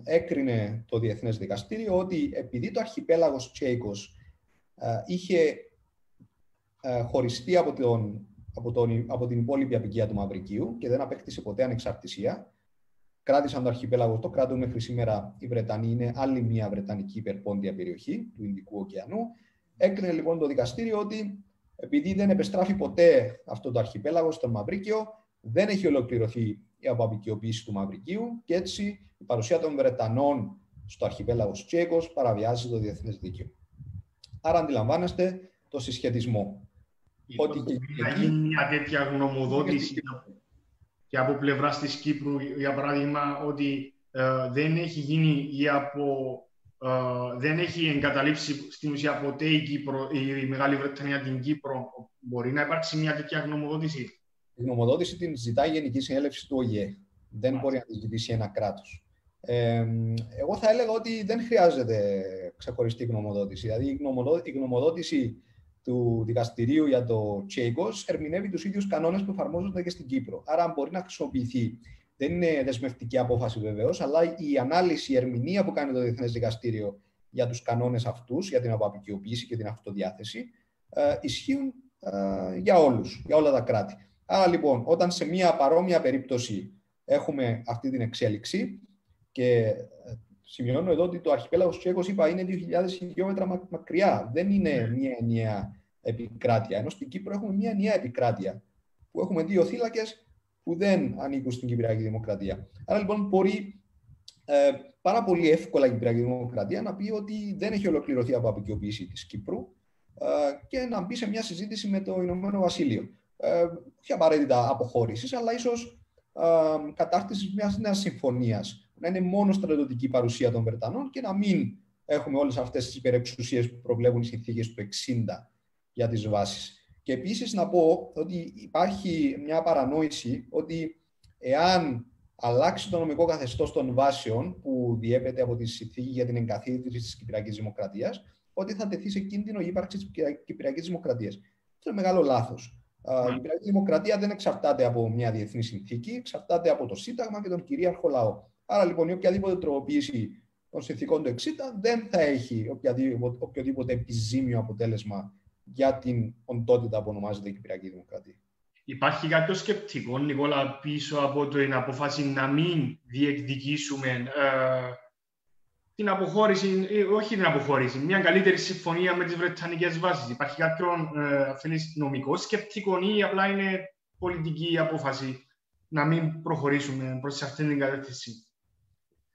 έκρινε το Διεθνές Δικαστήριο ότι επειδή το αρχιπέλαγος Τσέικος είχε χωριστεί από την υπόλοιπη αποικία του Μαυρικίου και δεν απέκτησε ποτέ ανεξαρτησία, κράτησαν το αρχιπέλαγο, το κράτο μέχρι σήμερα οι Βρετανοί, είναι άλλη μια βρετανική υπερπόντια περιοχή του Ινδικού ωκεανού. Έκρινε λοιπόν το δικαστήριο ότι επειδή δεν επεστράφει ποτέ αυτό το αρχιπέλαγο στον Μαυρίκαιο, δεν έχει ολοκληρωθεί η αποπικιοποίηση του Μαυρικίου και έτσι η παρουσία των Βρετανών στο αρχιπέλαγος Τσέικος παραβιάζει το διεθνές δίκαιο. Άρα αντιλαμβάνεστε το συσχετισμό. Ότι και να γίνει μια τέτοια γνωμοδότηση και από πλευράς της Κύπρου, για παράδειγμα, ότι δεν έχει γίνει ή δεν έχει εγκαταλείψει στην ουσία ποτέ η Μεγάλη Βρετανία την Κύπρο, μπορεί να υπάρξει μια τέτοια γνωμοδότηση? Η γνωμοδότηση την ζητάει η Γενική Συνέλευση του ΟΓΕ. Δεν μπορεί να τη ζητήσει ένα κράτος. Εγώ θα έλεγα ότι δεν χρειάζεται ξεχωριστή γνωμοδότηση. Δηλαδή, η γνωμοδότηση του δικαστηρίου για το Τσέικος ερμηνεύει τους ίδιους κανόνες που εφαρμόζονται και στην Κύπρο. Άρα, μπορεί να χρησιμοποιηθεί. Δεν είναι δεσμευτική απόφαση βεβαίως, αλλά η ανάλυση, η ερμηνεία που κάνει το Διεθνές Δικαστήριο για τους κανόνες αυτούς, για την αποαπικιοποίηση και την αυτοδιάθεση, ισχύουν για όλους, για όλα τα κράτη. Άρα λοιπόν, όταν σε μια παρόμοια περίπτωση έχουμε αυτή την εξέλιξη, και σημειώνω εδώ ότι το αρχιπέλαγος Τσέικος, είπα, είναι 2.000 χιλιόμετρα μακριά, δεν είναι μια ενιαία επικράτεια. Ενώ στην Κύπρο έχουμε μια ενιαία επικράτεια, που έχουμε δύο θύλακες που δεν ανήκουν στην Κυπριακή Δημοκρατία. Άρα λοιπόν, μπορεί πάρα πολύ εύκολα η Κυπριακή Δημοκρατία να πει ότι δεν έχει ολοκληρωθεί η αποαπικιοποίηση της Κύπρου και να μπει σε μια συζήτηση με το Ηνωμένο Βασίλειο. Όχι απαραίτητα αποχώρησης, αλλά ίσως κατάρτισης μιας νέας συμφωνίας. Να είναι μόνο στρατιωτική παρουσία των Βρετανών και να μην έχουμε όλες αυτές τις υπερεξουσίες που προβλέπουν οι συνθήκες του 1960 για τις βάσεις. Και επίσης να πω ότι υπάρχει μια παρανόηση ότι εάν αλλάξει το νομικό καθεστώς των βάσεων που διέπεται από τη συνθήκη για την εγκαθίδρυση της Κυπριακής Δημοκρατίας, ότι θα τεθεί σε κίνδυνο η ύπαρξη της Κυπριακής Δημοκρατίας. Αυτό είναι μεγάλο λάθος. Η Κυπριακή Δημοκρατία δεν εξαρτάται από μια διεθνή συνθήκη, εξαρτάται από το Σύνταγμα και τον κυρίαρχο λαό. Άρα λοιπόν, η οποιαδήποτε τροποποίηση των συνθήκων του 1960 δεν θα έχει οποιοδήποτε επιζήμιο αποτέλεσμα για την οντότητα που ονομάζεται η Κυπριακή Δημοκρατία. Υπάρχει κάποιο σκεπτικό, Νικόλα, πίσω από την απόφαση να μην διεκδικήσουμε την αποχώρηση, όχι την αποχώρηση, μια καλύτερη συμφωνία με τις βρετανικές βάσεις? Υπάρχει κάποιο νομικό σκεπτικό ή απλά είναι πολιτική απόφαση να μην προχωρήσουμε προς αυτήν την κατεύθυνση?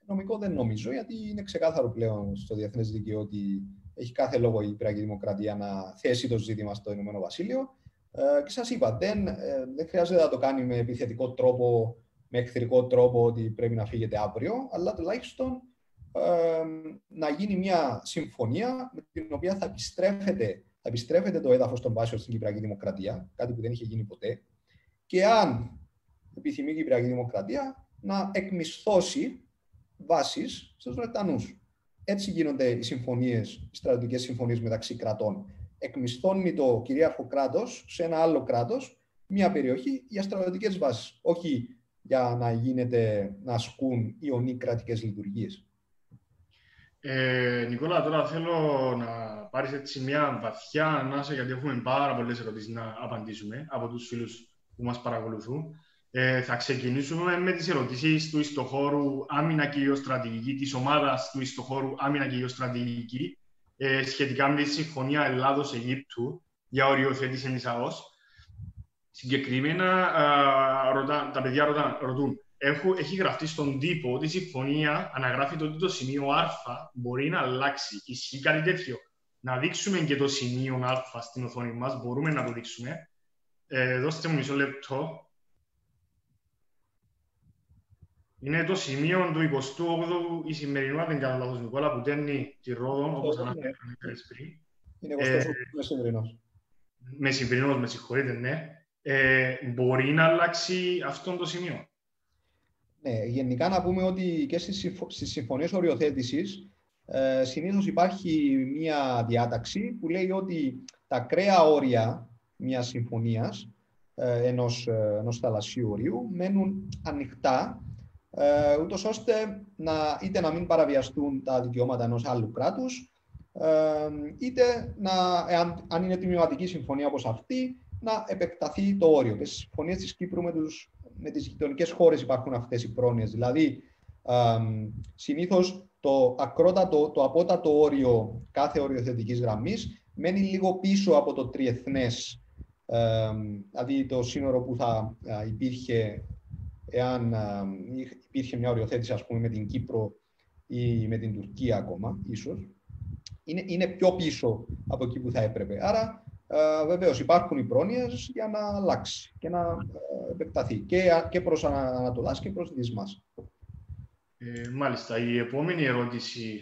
Νομικό δεν νομίζω, γιατί είναι ξεκάθαρο πλέον στο διεθνές δίκαιο ότι έχει κάθε λόγο η Κυπριακή Δημοκρατία να θέσει το ζήτημα στο Ηνωμένο Βασίλειο. Και σας είπα, δεν χρειάζεται να το κάνει με επιθετικό τρόπο, με εχθρικό τρόπο, ότι πρέπει να φύγετε αύριο, αλλά τουλάχιστον να γίνει μια συμφωνία με την οποία θα επιστρέφεται το έδαφος των βάσεων στην Κυπριακή Δημοκρατία, κάτι που δεν είχε γίνει ποτέ. Και αν επιθυμεί η Κυπριακή Δημοκρατία, να εκμισθώσει βάσεις στους Βρετανούς. Έτσι γίνονται οι συμφωνίες, οι στρατιωτικές συμφωνίες μεταξύ κρατών. Εκμισθώνει το κυρίαρχο κράτος σε ένα άλλο κράτος μια περιοχή για στρατιωτικές βάσεις, όχι για να ασκούν ιονοί κρατικές λειτουργίες. Νικόλα, τώρα θέλω να πάρεις έτσι μια βαθιά ανάσα, γιατί έχουμε πάρα πολλές ερωτήσεις να απαντήσουμε από τους φίλους που μας παρακολουθούν. Θα ξεκινήσουμε με τις ερωτήσεις του ιστοχώρου Άμυνα και Γεωστρατηγική, της ομάδας του ιστοχώρου Άμυνα και Γεωστρατηγική, σχετικά με τη Συμφωνία Ελλάδος-Αιγύπτου για οριοθέτηση της ΑΟΣ. Συγκεκριμένα, τα παιδιά ρωτούν, έχει γραφτεί στον τύπο ότι η συμφωνία αναγράφει το σημείο Α, μπορεί να αλλάξει. Ισχύει κάτι τέτοιο? Να δείξουμε και το σημείο Α στην οθόνη μας, μπορούμε να το δείξουμε? Δώστε μου μισό λεπτό. Είναι το σημείο του 28ου η σημερινή, αν δεν κάνω λάθος, Νικόλα, που τένει τη Ρόδο, όπως αναφέραμε πριν. Είναι 28ου μεσημβρινός. Μεσημβρινός, με συγχωρείτε, ναι. Μπορεί να αλλάξει αυτό το σημείο? Ναι, γενικά να πούμε ότι και στις συμφωνίες οριοθέτησης συνήθως υπάρχει μία διάταξη που λέει ότι τα ακραία όρια μιας συμφωνίας, ενός θαλασσίου ορίου, μένουν ανοιχτά, ούτως ώστε είτε να μην παραβιαστούν τα δικαιώματα ενός άλλου κράτους, είτε αν είναι τμηματική συμφωνία όπως αυτή, να επεκταθεί το όριο. Και στις συμφωνίες της Κύπρου με τους με τις γειτονικές χώρες υπάρχουν αυτές οι πρόνοιες. Δηλαδή, συνήθως το απότατο όριο κάθε οριοθετικής γραμμής μένει λίγο πίσω από το τριεθνές, δηλαδή το σύνορο που θα υπήρχε εάν υπήρχε μια οριοθέτηση, ας πούμε, με την Κύπρο ή με την Τουρκία ακόμα, ίσως. Είναι πιο πίσω από εκεί που θα έπρεπε. Άρα, βεβαίως, υπάρχουν οι πρόνοιες για να αλλάξει και να επεκταθεί και προς Ανατολάς και προς Δυσμάς. Μάλιστα. Η επόμενη ερώτηση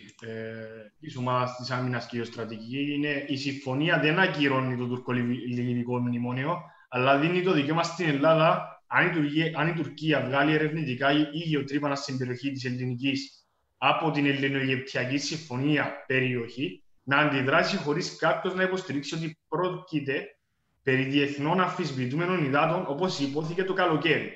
της ομάδας της Άμυνας και Γεωστρατηγική είναι: η συμφωνία δεν ακυρώνει το τουρκο-λιβικό μνημόνιο, αλλά δίνει το δικαίωμα στην Ελλάδα, αν η Τουρκία βγάλει ερευνητικά ή γεωτρύπανα στην περιοχή της ελληνικής από την Ελληνοαιγυπτιακή Συμφωνία περιοχή, να αντιδράσει χωρίς κάποιος να υποστηρίξει ότι πρόκειται περί διεθνών αμφισβητούμενων υδάτων, όπως υπόθηκε το καλοκαίρι.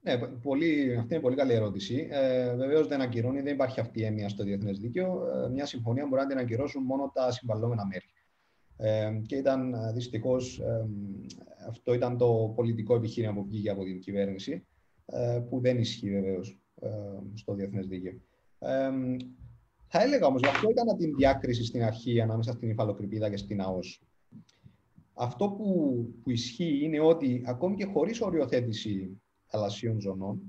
Ναι, αυτή είναι πολύ καλή ερώτηση. Βεβαίως δεν ακυρώνει, δεν υπάρχει αυτή η έννοια στο διεθνές δίκαιο. Μια συμφωνία μπορεί να την ακυρώσουν μόνο τα συμβαλλόμενα μέρη. Και ήταν δυστυχώς αυτό ήταν το πολιτικό επιχείρημα που βγήκε από την κυβέρνηση, που δεν ισχύει βεβαίως στο διεθνές δίκαιο. Θα έλεγα όμως, αυτό έκανα την διάκριση στην αρχή ανάμεσα στην υφαλοκρηπίδα και στην ΑΟΣ. Αυτό που ισχύει είναι ότι ακόμη και χωρίς οριοθέτηση θαλασσίων ζωνών,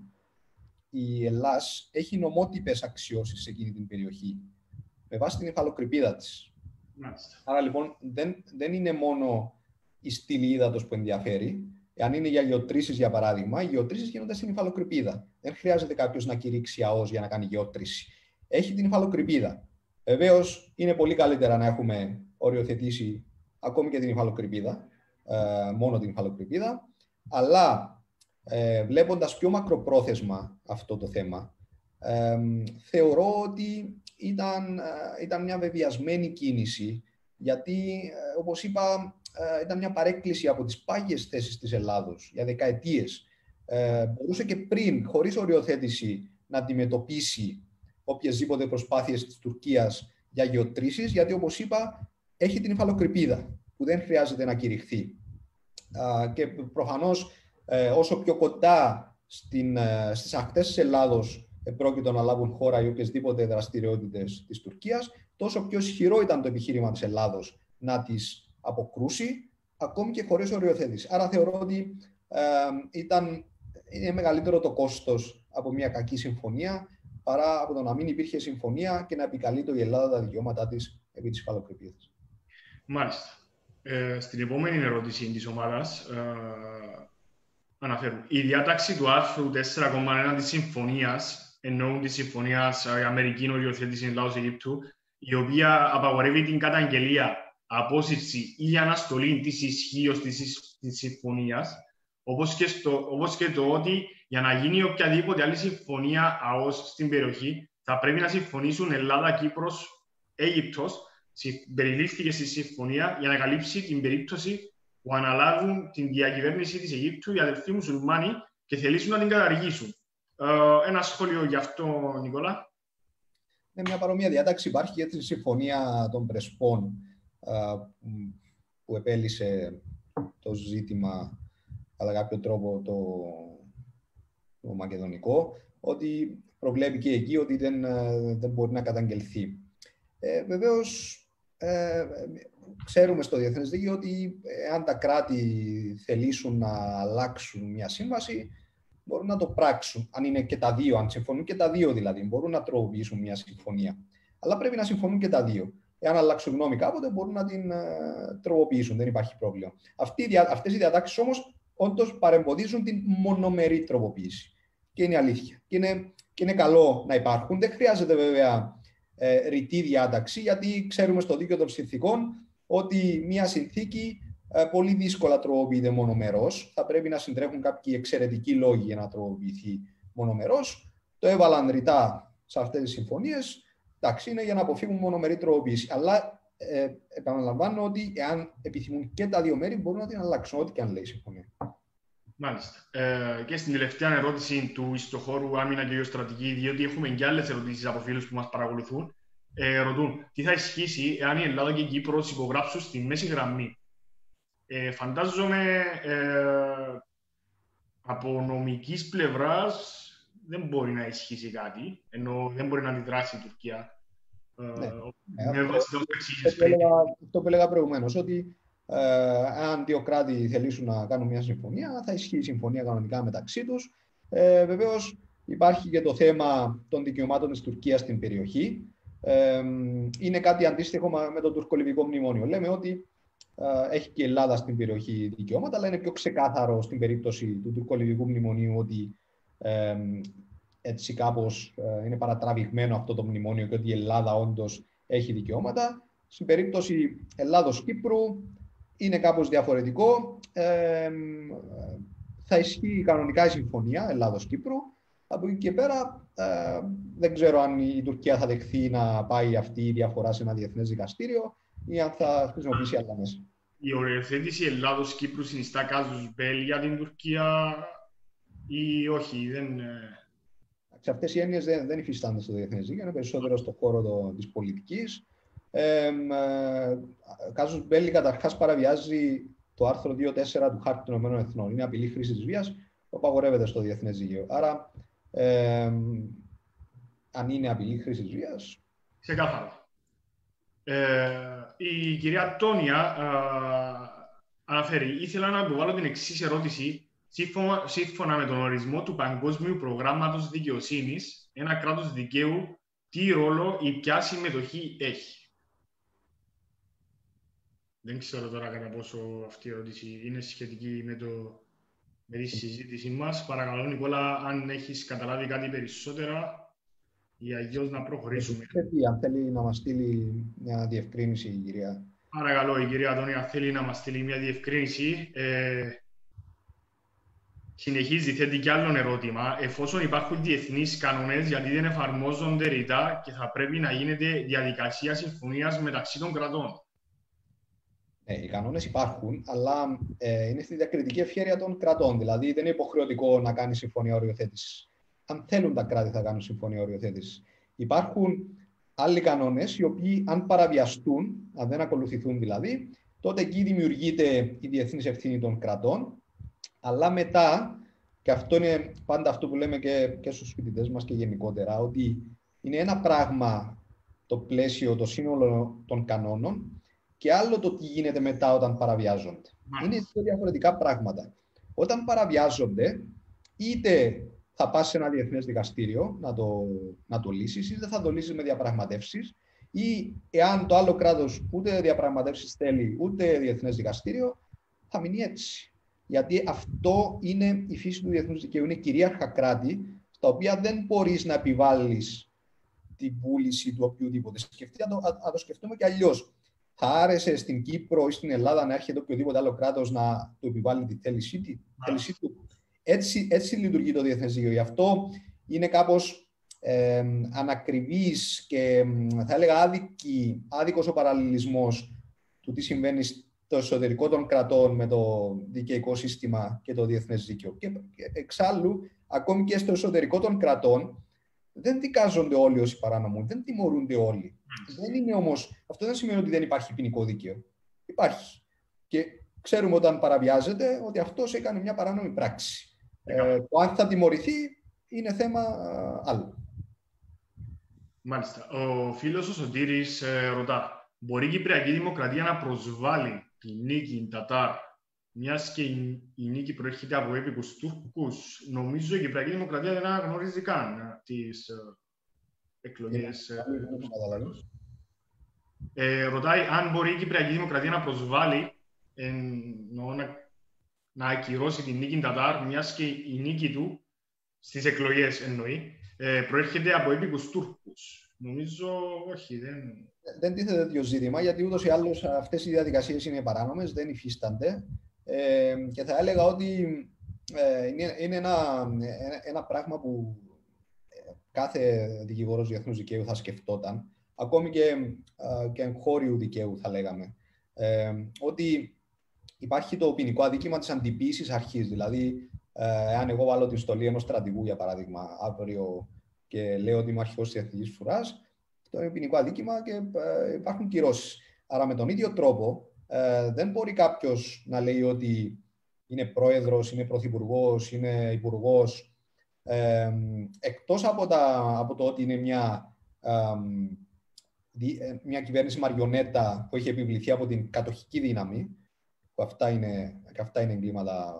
η Ελλάς έχει νομότυπες αξιώσεις σε εκείνη την περιοχή, με βάση την υφαλοκρηπίδα της. Μάλιστα. Άρα λοιπόν δεν είναι μόνο η στήλη ύδατος που ενδιαφέρει. Αν είναι για γεωτρήσεις, για παράδειγμα, οι γεωτρήσεις γίνονται στην υφαλοκρηπίδα. Δεν χρειάζεται κάποιος να κηρύξει ΑΟΣ για να κάνει γεώτρηση. Έχει την υφαλοκρηπίδα. Βεβαίως είναι πολύ καλύτερα να έχουμε οριοθετήσει ακόμη και την υφαλοκρηπίδα, μόνο την υφαλοκρηπίδα, αλλά βλέποντας πιο μακροπρόθεσμα αυτό το θέμα, θεωρώ ότι ήταν μια βεβαιασμένη κίνηση, γιατί, όπως είπα, ήταν μια παρέκκληση από τις πάγιες θέσεις της Ελλάδος για δεκαετίες. Μπορούσε και πριν, χωρίς οριοθέτηση, να αντιμετωπίσει οποιασδήποτε προσπάθειες της Τουρκίας για γεωτρήσεις, γιατί, όπως είπα, έχει την υφαλοκρηπίδα, που δεν χρειάζεται να κηρυχθεί. Και προφανώς, όσο πιο κοντά στις ακτές της Ελλάδος πρόκειτο να λάβουν χώρα οι οποιασδήποτε δραστηριότητες της Τουρκίας, τόσο πιο ισχυρό ήταν το επιχείρημα της Ελλάδος να τις αποκρούσει, ακόμη και χωρίς οριοθέτηση. Άρα θεωρώ ότι είναι μεγαλύτερο το κόστος από μια κακή συμφωνία, παρά από το να μην υπήρχε συμφωνία και να επικαλείται η Ελλάδα τα δικαιώματά της επί της υφαλοκρηπίδας. Μάλιστα. Στην επόμενη ερώτηση της ομάδας, αναφέρω. Η διάταξη του άρθρου 4,1 της συμφωνίας, εννοούν της συμφωνίας Αμερική Οριοθέτηση Ελλάδος-Αιγύπτου, η οποία απαγορεύει την καταγγελία, απόσυρση ή αναστολή της ισχύως της συμφωνίας, όπως και το ότι για να γίνει οποιαδήποτε άλλη συμφωνία ΑΟΣ στην περιοχή θα πρέπει να συμφωνήσουν Ελλάδα, Κύπρος, Αίγυπτος, συμπεριλήφθηκε στη συμφωνία για να καλύψει την περίπτωση που αναλάβουν την διακυβέρνηση της Αιγύπτου οι αδελφοί μουσουλμάνοι και θελήσουν να την καταργήσουν. Ένα σχόλιο γι' αυτό, Νικόλα. Μια παρόμοια διάταξη υπάρχει για τη συμφωνία των Πρεσπών που επέλυσε το ζήτημα κατά κάποιο τρόπο το μακεδονικό, ότι προβλέπει και εκεί ότι δεν μπορεί να καταγγελθεί. Βεβαίως, ξέρουμε στο διεθνές δίκαιο ότι αν τα κράτη θελήσουν να αλλάξουν μια σύμβαση, μπορούν να το πράξουν. Αν είναι και τα δύο, αν συμφωνούν και τα δύο δηλαδή, μπορούν να τροποποιήσουν μια συμφωνία. Αλλά πρέπει να συμφωνούν και τα δύο. Εάν αλλάξουν γνώμη κάποτε, μπορούν να την τροποποιήσουν. Δεν υπάρχει πρόβλημα. Αυτές οι διατάξεις όμως όντως παρεμποδίζουν την μονομερή τροποποίηση. Και είναι αλήθεια. Και είναι καλό να υπάρχουν. Δεν χρειάζεται βέβαια ρητή διάταξη, γιατί ξέρουμε στο δίκαιο των συνθήκων ότι μια συνθήκη πολύ δύσκολα τροποποιείται μονομερώς. Θα πρέπει να συντρέχουν κάποιοι εξαιρετικοί λόγοι για να τροποποιηθεί μονομερώς. Το έβαλαν ρητά σε αυτές τις συμφωνίες. Εντάξει, είναι για να αποφύγουν μονομερή τροποποίηση. Αλλά επαναλαμβάνω ότι εάν επιθυμούν και τα δύο μέρη, μπορούν να την αλλάξουν, ό,τι και αν λέει η συμφωνία. Μάλιστα. Και στην τελευταία ερώτηση του ιστοχώρου Άμυνα και Γεωστρατηγική, διότι έχουμε και άλλες ερωτήσεις από φίλους που μας παρακολουθούν, ρωτούν τι θα ισχύσει εάν η Ελλάδα και η Κύπρος υπογράψουν στη μέση γραμμή. Φαντάζομαι Από νομικής πλευράς δεν μπορεί να ισχύσει κάτι, ενώ δεν μπορεί να αντιδράσει η Τουρκία. Αυτό που έλεγα προηγουμένως, ότι αν δύο κράτη θελήσουν να κάνουν μια συμφωνία, θα ισχύει η συμφωνία κανονικά μεταξύ τους. Βεβαίως υπάρχει και το θέμα των δικαιωμάτων της Τουρκίας στην περιοχή. Είναι κάτι αντίστοιχο με το τουρκολιβικό μνημόνιο. Λέμε ότι έχει και η Ελλάδα στην περιοχή δικαιώματα, αλλά είναι πιο ξεκάθαρο στην περίπτωση του τουρκολιβικού μνημονίου ότι έτσι κάπως είναι παρατραβηγμένο αυτό το μνημόνιο και ότι η Ελλάδα όντως έχει δικαιώματα. Στην περίπτωση Ελλάδος-Κύπρου είναι κάπως διαφορετικό. Θα ισχύει κανονικά η συμφωνία Ελλάδος-Κύπρου. Από εκεί και πέρα δεν ξέρω αν η Τουρκία θα δεχθεί να πάει αυτή η διαφορά σε ένα διεθνές δικαστήριο ή αν θα χρησιμοποιήσει άλλα μέσα. Η οριοθέτηση Ελλάδος-Κύπρου συνιστά κάζους μπέλ για την Τουρκία ή όχι? Αυτές οι έννοιες δεν υφιστάνται στο διεθνές δίκαιο, είναι περισσότερο στον χώρο της πολιτικής. Κάζους μπέλ καταρχάς παραβιάζει το άρθρο 2.4 του Χάρτη των Ηνωμένων Εθνών. Είναι απειλή χρήση της βίας που απαγορεύεται στο διεθνές δίκαιο. Άρα, αν είναι απειλή χρήση της βίας. Ξεκάθαρα. Η κυρία Τόνια αναφέρει, ήθελα να του βάλω την εξής ερώτηση. Σύμφωνα με τον ορισμό του Παγκόσμιου Προγράμματος Δικαιοσύνης, ένα κράτος δικαίου, τι ρόλο ή ποια συμμετοχή έχει? Δεν ξέρω τώρα κατά πόσο αυτή η ερώτηση είναι σχετική με τη συζήτησή μας. Παρακαλώ, Νικόλα, αν έχεις καταλάβει κάτι περισσότερα, ή αλλιώς να προχωρήσουμε. Αν θέλει να μας στείλει μια διευκρίνηση η κυρία. Παρακαλώ, η κυρία Αντώνια θέλει να μας στείλει μια διευκρίνηση. Συνεχίζει, θέτει κι άλλον ερώτημα. Εφόσον υπάρχουν διεθνείς κανόνες, γιατί δεν εφαρμόζονται ρητά και θα πρέπει να γίνεται διαδικασία συμφωνίας μεταξύ των κρατών? Οι κανόνες υπάρχουν, αλλά είναι στη διακριτική ευχέρεια των κρατών. Δηλαδή, δεν είναι υποχρεωτικό να κάνει συμφωνία οριοθέτησης. Αν θέλουν τα κράτη, θα κάνουν συμφωνία οριοθέτησης. Υπάρχουν άλλοι κανόνες, οι οποίοι, αν παραβιαστούν, αν δεν ακολουθηθούν δηλαδή, τότε εκεί δημιουργείται η διεθνής ευθύνη των κρατών. Αλλά μετά, και αυτό είναι πάντα αυτό που λέμε και στους φοιτητές μας και γενικότερα, ότι είναι ένα πράγμα το πλαίσιο, το σύνολο των κανόνων και άλλο το τι γίνεται μετά όταν παραβιάζονται. Είναι δύο διαφορετικά πράγματα. Όταν παραβιάζονται, είτε θα πας σε ένα διεθνές δικαστήριο να το λύσεις, είτε θα το λύσεις με διαπραγματεύσεις, ή εάν το άλλο κράτος ούτε διαπραγματεύσεις θέλει, ούτε διεθνές δικαστήριο, θα μείνει έτσι. Γιατί αυτό είναι η φύση του διεθνούς δικαίου. Είναι κυρίαρχα κράτη, στα οποία δεν μπορείς να επιβάλλεις την βούληση του οποιοδήποτε. Να το σκεφτούμε και αλλιώς. Θα άρεσε στην Κύπρο ή στην Ελλάδα να έρχεται οποιοδήποτε άλλο κράτος να του επιβάλλει τη θέλησή του? Έτσι λειτουργεί το διεθνές δικαίου. Γι' αυτό είναι κάπως ανακριβής και θα έλεγα άδικος ο παραλληλισμός του τι συμβαίνει το εσωτερικό των κρατών με το δικαιικό σύστημα και το διεθνές δίκαιο. Και εξάλλου, ακόμη και στο εσωτερικό των κρατών, δεν δικάζονται όλοι όσοι παράνομοι, δεν τιμωρούνται όλοι. Δεν είναι όμως, αυτό δεν σημαίνει ότι δεν υπάρχει ποινικό δίκαιο. Υπάρχει. Και ξέρουμε όταν παραβιάζεται ότι αυτός έκανε μια παράνομη πράξη. Το αν θα τιμωρηθεί είναι θέμα άλλο. Μάλιστα. Ο φίλος ο Σωτήρης ρωτά, μπορεί η Κυπριακή Δημοκρατία να προσβάλλει τη νίκη Τατάρ, μιας και η νίκη προέρχεται από έπικους Τούρκους? Νομίζω η Κυπριακή Δημοκρατία δεν αναγνωρίζει καν τις εκλογές. Ρωτάει αν μπορεί η Κυπριακή Δημοκρατία να προσβάλλει, εννοώ να ακυρώσει τη νίκη Τατάρ, μιας και η νίκη του στις εκλογές εννοεί, προέρχεται από έπικους Τούρκους. Νομίζω όχι. Δεν τίθεται τέτοιο ζήτημα, γιατί ούτως ή άλλως αυτές οι διαδικασίες είναι παράνομες, δεν υφίστανται. Και θα έλεγα ότι είναι ένα πράγμα που κάθε δικηγόρος διεθνούς δικαίου θα σκεφτόταν, ακόμη και εγχώριου δικαίου θα λέγαμε, ότι υπάρχει το ποινικό αδίκημα της αντιποίησης αρχής. Δηλαδή, αν εγώ βάλω την στολή ενός στρατηγού, για παράδειγμα, αύριο, και λέω ότι είμαι αρχηγός της Εθνικής Φουράς, το είναι ποινικό αδίκημα και υπάρχουν κυρώσεις. Άρα με τον ίδιο τρόπο δεν μπορεί κάποιος να λέει ότι είναι πρόεδρος, είναι πρωθυπουργός, είναι υπουργός. Εκτός από το ότι είναι μια κυβέρνηση μαριονέτα που έχει επιβληθεί από την κατοχική δύναμη, που αυτά είναι εγκλήματα,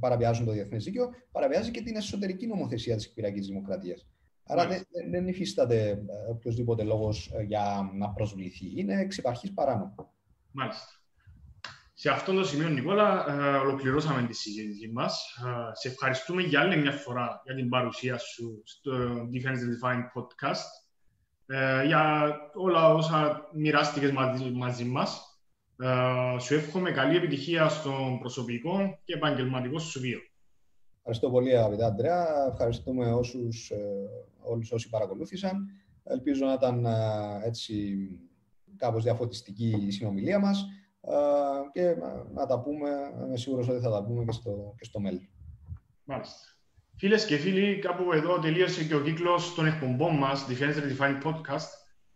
παραβιάζουν το διεθνές δίκαιο, παραβιάζει και την εσωτερική νομοθεσία της Κυπριακής Δημοκρατίας. Άρα δεν υφίσταται οποιοδήποτε λόγος για να προσβληθεί. Είναι εξυπαρχής παράνομο. Μάλιστα. Σε αυτό το σημείο, Νικόλα, ολοκληρώσαμε τη συζήτηση μας. Σε ευχαριστούμε για άλλη μια φορά για την παρουσία σου στο Defense Redefined Podcast, για όλα όσα μοιράστηκες μαζί μας. Σου εύχομαι καλή επιτυχία στον προσωπικό και επαγγελματικό σου βίο. Ευχαριστώ πολύ, αγαπητά Αντρέα. Ευχαριστούμε όλους όσοι παρακολούθησαν. Ελπίζω να ήταν έτσι κάπως διαφωτιστική η συνομιλία μας και να τα πούμε, είμαι σίγουρος ότι θα τα πούμε και στο μέλλον. Μάλιστα. Φίλες και φίλοι, κάπου εδώ τελείωσε και ο κύκλος των εκπομπών μας, Defense Redefined Podcast.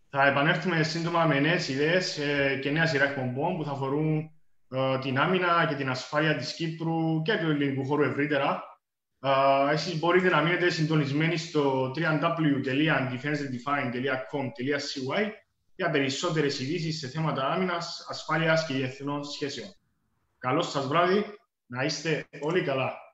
Θα επανέλθουμε σύντομα με νέες ιδέες και νέα σειρά εκπομπών που θα αφορούν την άμυνα και την ασφάλεια της Κύπρου και του ελληνικού χώρου ευρύτερα. Εσείς μπορείτε να μείνετε συντονισμένοι στο www.defenseredefined.com.cy για περισσότερες ειδήσεις σε θέματα άμυνας, ασφάλειας και διεθνών σχέσεων. Καλό σας βράδυ, να είστε όλοι καλά.